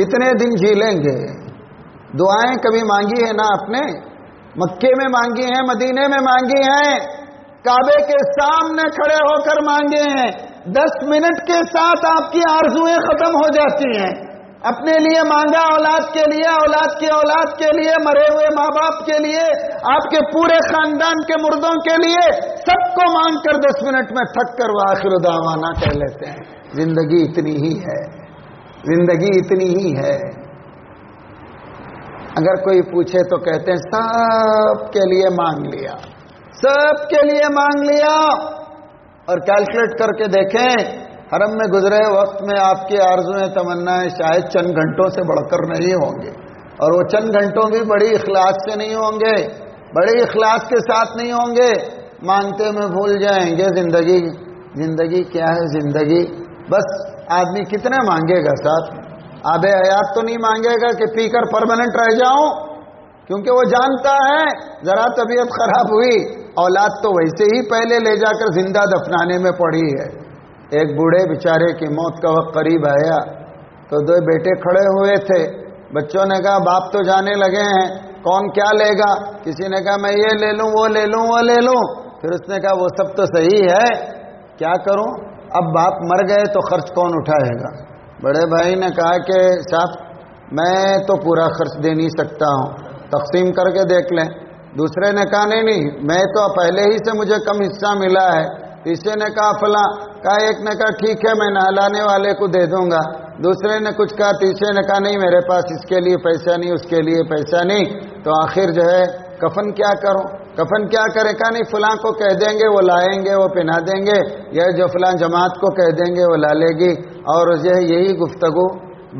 कितने दिन जी लेंगे? दुआएं कभी मांगी है ना आपने? मक्के में मांगी है, मदीने में मांगी है, काबे के सामने खड़े होकर मांगे हैं। दस मिनट के साथ आपकी आरजुएं खत्म हो जाती हैं। अपने लिए मांगा, औलाद के लिए, औलाद के औलाद के लिए, मरे हुए माँ बाप के लिए, आपके पूरे खानदान के मुर्दों के लिए, सबको मांग कर दस मिनट में थक कर वह आखिर दावाना कह लेते हैं। जिंदगी इतनी ही है, जिंदगी इतनी ही है। अगर कोई पूछे तो कहते हैं सब के लिए मांग लिया, सब के लिए मांग लिया। और कैलकुलेट करके देखें, हरम में गुजरे वक्त में आपकी आरजुएं, तमन्नाएं शायद चंद घंटों से बढ़कर नहीं होंगे, और वो चंद घंटों भी बड़ी इखलास से नहीं होंगे, बड़े इखलास के साथ नहीं होंगे। मांगते में भूल जाएंगे जिंदगी, जिंदगी क्या है, जिंदगी बस। आदमी कितना मांगेगा साहब? आबे हयात तो नहीं मांगेगा कि पीकर परमानेंट रह जाऊं, क्योंकि वो जानता है जरा तबीयत खराब हुई, औलाद तो वैसे ही पहले ले जाकर जिंदा दफनाने में पड़ी है। एक बूढ़े बेचारे की मौत का वक्त करीब आया तो दो बेटे खड़े हुए थे। बच्चों ने कहा बाप तो जाने लगे हैं, कौन क्या लेगा? किसी ने कहा मैं ये ले लूं, वो ले लूं, वो ले लूं। फिर उसने कहा वो सब तो सही है, क्या करूं, अब बाप मर गए तो खर्च कौन उठाएगा? बड़े भाई ने कहा कि साहब मैं तो पूरा खर्च दे नहीं सकता हूं, तकसीम करके देख लें। दूसरे ने कहा नहीं नहीं, मैं तो पहले ही से मुझे कम हिस्सा मिला है। तीसरे ने कहा फला, कहा एक ने कहा ठीक है मैं नहलाने वाले को दे दूंगा, दूसरे ने कुछ कहा, तीसरे ने कहा नहीं मेरे पास इसके लिए पैसा नहीं, उसके लिए पैसा नहीं। तो आखिर जो है कफन क्या करूं, कफन क्या करे? कहा नहीं फलां को कह देंगे, वो लाएंगे, वो पहना देंगे, यह जो फलां जमात को कह देंगे वो ला लेगी। और यह यही गुफ्तगू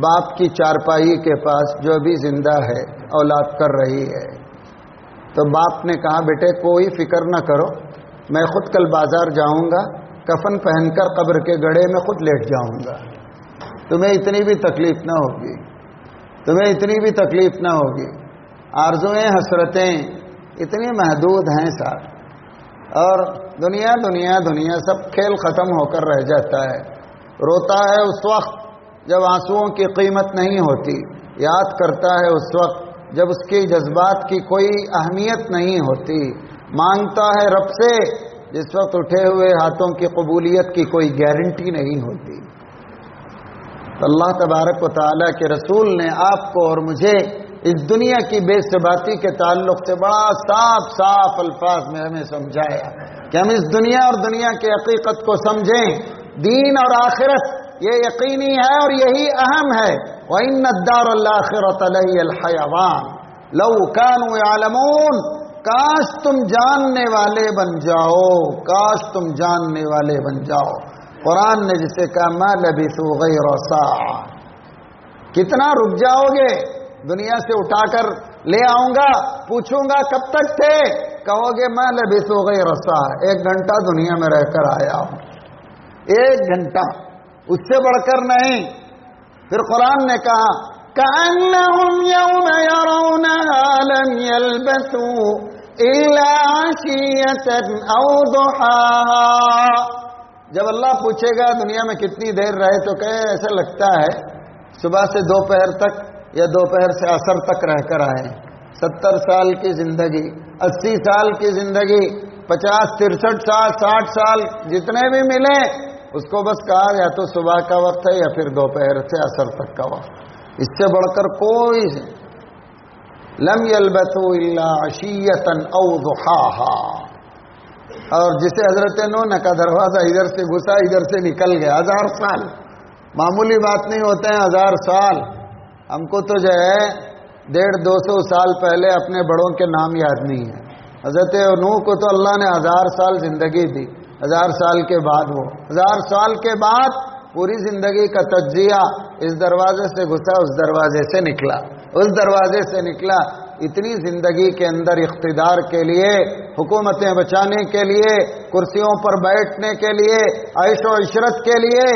बाप की चारपाई के पास जो भी जिंदा है औलाद कर रही है। तो बाप ने कहा बेटे कोई फिक्र ना करो, मैं खुद कल बाजार जाऊंगा, कफन पहनकर कब्र के गड़े में खुद लेट जाऊंगा, तुम्हें इतनी भी तकलीफ ना होगी, तुम्हें इतनी भी तकलीफ ना होगी। आरजुएं, हसरतें इतनी महदूद हैं साहब, और दुनिया दुनिया दुनिया सब खेल खत्म होकर रह जाता है। रोता है उस वक्त जब आंसुओं की कीमत नहीं होती, याद करता है उस वक्त जब उसके जज्बात की कोई अहमियत नहीं होती, मांगता है रब से जिस वक्त उठे हुए हाथों की कबूलियत की कोई गारंटी नहीं होती। तो अल्लाह तबारक व तआला के रसूल ने आपको और मुझे इस दुनिया की बेसबाती के ताल्लुक से बड़ा साफ साफ अल्फाज में हमें समझाया कि हम इस दुनिया और दुनिया की हकीकत को समझें। दीन और आखिरत ये यकीनी है और यही अहम है। व इन्न दारुल आखिरत लहियल हयवान लौ कानू यालमून। काश तुम जानने वाले बन जाओ, काश तुम जानने वाले बन जाओ। कुरान ने जिसे कहा मा लबिसू गैर सआ, कितना रुक जाओगे? दुनिया से उठाकर ले आऊंगा, पूछूंगा कब तक थे, कहोगे मा लबिसू गैर सआ, एक घंटा दुनिया में रहकर आया हूं, एक घंटा, उससे बढ़कर नहीं। फिर कुरान ने कहा كأنهم يوم يرونها لم يلبثوا इल्ला आशियतन औ दुहाहा। जब अल्लाह पूछेगा दुनिया में कितनी देर रहे तो कहे ऐसा लगता है सुबह से दोपहर तक या दोपहर से असर तक रहकर आए। सत्तर साल की जिंदगी, अस्सी साल की जिंदगी, पचास तिरसठ साल, साठ साल, जितने भी मिले उसको बस कहा या तो सुबह का वक्त है या फिर दोपहर से असर तक का वक्त। इससे बढ़कर कोई लम यल्बसू इल्ला अशियतन औ दुहाहा। और जिसे हजरत नूह का दरवाजा इधर से घुसा इधर से निकल गया, हजार साल मामूली बात नहीं होते हैं। हजार साल हमको तो जो है डेढ़ दो सौ साल पहले अपने बड़ों के नाम याद नहीं है। हजरत नूह को तो अल्लाह ने हजार साल जिंदगी दी। हजार साल के बाद वो हजार साल के बाद पूरी जिंदगी का तज्जिया, इस दरवाजे से घुसा उस दरवाजे से निकला, उस दरवाजे से निकला। इतनी जिंदगी के अंदर इख्तिदार के लिए, हुकूमतें बचाने के लिए, कुर्सियों पर बैठने के लिए, ऐशो इशरत के लिए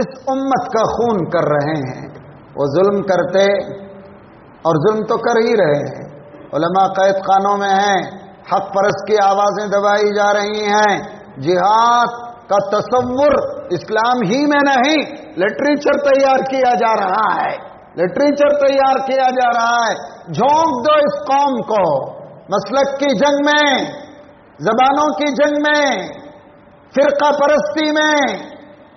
इस उम्मत का खून कर रहे हैं। वो जुल्म करते और जुल्म तो कर ही रहे हैं। उलमा कैद खानों में हैं, हक परस्त की आवाज़ें दबाई जा रही हैं। जिहाद का तस्वुर इस्लाम ही में नहीं, लिटरेचर तैयार किया जा रहा है, लिटरेचर तैयार किया जा रहा है। झोंक दो इस कौम को मसलक की जंग में, जबानों की जंग में, फिरका परस्ती में।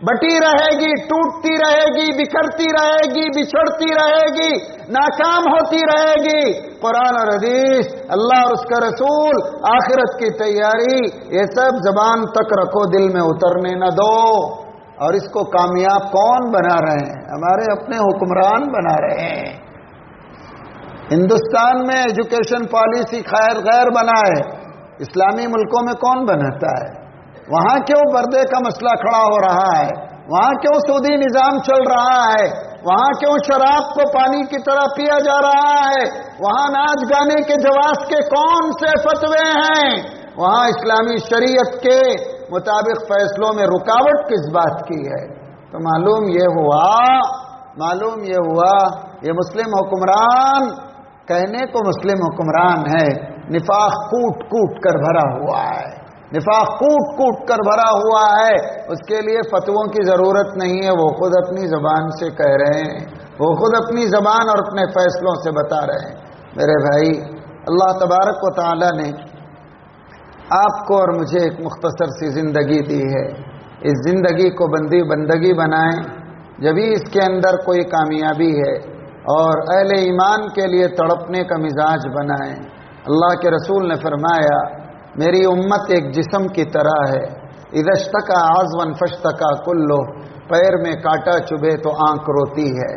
बटी रहेगी, टूटती रहेगी, बिखरती रहेगी, बिछड़ती रहेगी, नाकाम होती रहेगी। कुरान और हदीस, अल्लाह और उसका रसूल, आखिरत की तैयारी, ये सब जबान तक रखो, दिल में उतरने न दो। और इसको कामयाब कौन बना रहे हैं? हमारे अपने हुक्मरान बना रहे हैं। हिंदुस्तान में एजुकेशन पॉलिसी खैर गैर बना है, इस्लामी मुल्कों में कौन बनाता है? वहाँ क्यों पर्दे का मसला खड़ा हो रहा है? वहाँ क्यों सूदी निज़ाम चल रहा है? वहाँ क्यों शराब को पानी की तरह पिया जा रहा है? वहाँ नाच गाने के जवाब के कौन से फतवे हैं? वहाँ इस्लामी शरीयत के मुताबिक फैसलों में रुकावट किस बात की है? तो मालूम ये हुआ, मालूम ये हुआ ये मुस्लिम हुक्मरान, कहने को मुस्लिम हुक्मरान है, निफाक कूट कूट कर भरा हुआ है, निफाक कूट कूट कर भरा हुआ है। उसके लिए फतवों की जरूरत नहीं है, वो खुद अपनी जबान से कह रहे हैं, वो खुद अपनी जबान और अपने फैसलों से बता रहे हैं। मेरे भाई, अल्लाह तबारक व तआला ने आपको और मुझे एक मुख्तसर सी जिंदगी दी है। इस जिंदगी को बंदी बंदगी बनाएं, जब ही इसके अंदर कोई कामयाबी है। और अहले ईमान के लिए तड़पने का मिजाज बनाएं। अल्लाह के रसूल ने फरमाया, मेरी उम्मत एक जिस्म की तरह है, इदश्तका आज़वन फश्तका कुल्लो, पैर में कांटा चुभे तो आंख रोती है।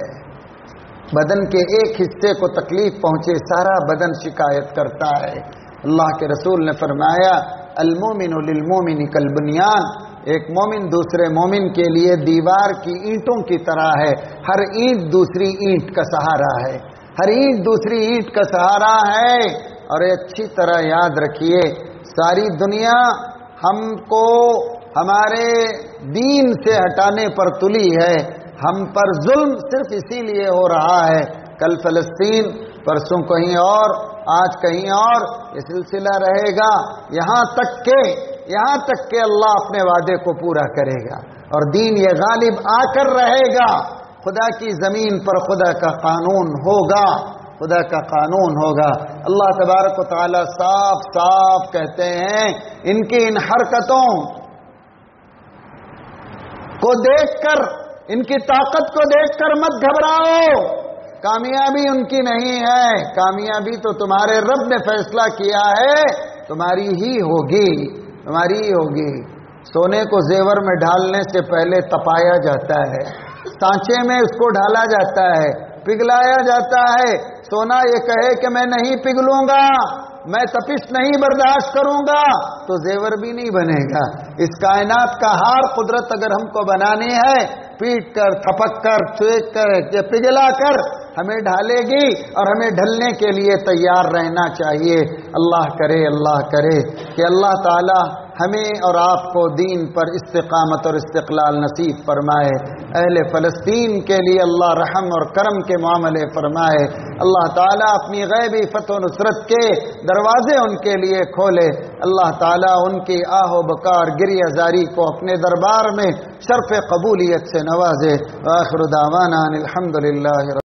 बदन के एक हिस्से को तकलीफ पहुंचे, सारा बदन शिकायत करता है। अल्लाह के रसूल ने फरमाया, अल मोमिनु लिल मोमिनि कल बुनियान, एक मोमिन दूसरे मोमिन के लिए दीवार की ईंटों की तरह है, हर ईंट दूसरी ईंट का सहारा है, हर ईंट दूसरी ईंट का सहारा है। और अच्छी तरह याद रखिए, सारी दुनिया हमको हमारे दीन से हटाने पर तुली है, हम पर जुल्म सिर्फ इसीलिए हो रहा है। कल फलस्तीन, परसों कहीं और, आज कहीं और, ये सिलसिला रहेगा यहाँ तक के यहाँ तक के अल्लाह अपने वादे को पूरा करेगा और दीन ये गालिब आकर रहेगा। खुदा की जमीन पर खुदा का कानून होगा, खुदा का कानून होगा। अल्लाह तबारक व तआला साफ साफ कहते हैं, इनकी इन हरकतों को देखकर, इनकी ताकत को देखकर मत घबराओ। कामयाबी उनकी नहीं है, कामयाबी तो तुम्हारे रब ने फैसला किया है, तुम्हारी ही होगी, तुम्हारी ही होगी। सोने को जेवर में ढालने से पहले तपाया जाता है, सांचे में उसको ढाला जाता है, पिघलाया जाता है। सोना ये कहे कि मैं नहीं पिघलूंगा, मैं तपिश नहीं बर्दाश्त करूंगा, तो जेवर भी नहीं बनेगा। इस कायनात का हार कुदरत अगर हमको बनानी है, पीट कर, थपक कर, चेक कर, पिघला कर हमें ढालेगी और हमें ढलने के लिए तैयार रहना चाहिए। अल्लाह करे, अल्लाह करे कि अल्लाह ताला हमें और आपको दीन पर इस्तिकामत और इस्तिकलाल नसीब फरमाए। अहले फ़लस्तीन के लिए अल्लाह रहम और करम के मामले फरमाए। अल्लाह ताला अपनी गैबी फतह नुसरत के दरवाजे उनके लिए खोले। अल्लाह ताला उनकी आहो बकार गिरिया जारी को अपने दरबार में शर्फ़ कबूलियत से नवाजे। आखिर दावाना अनिल हम्दुलिल्लाह।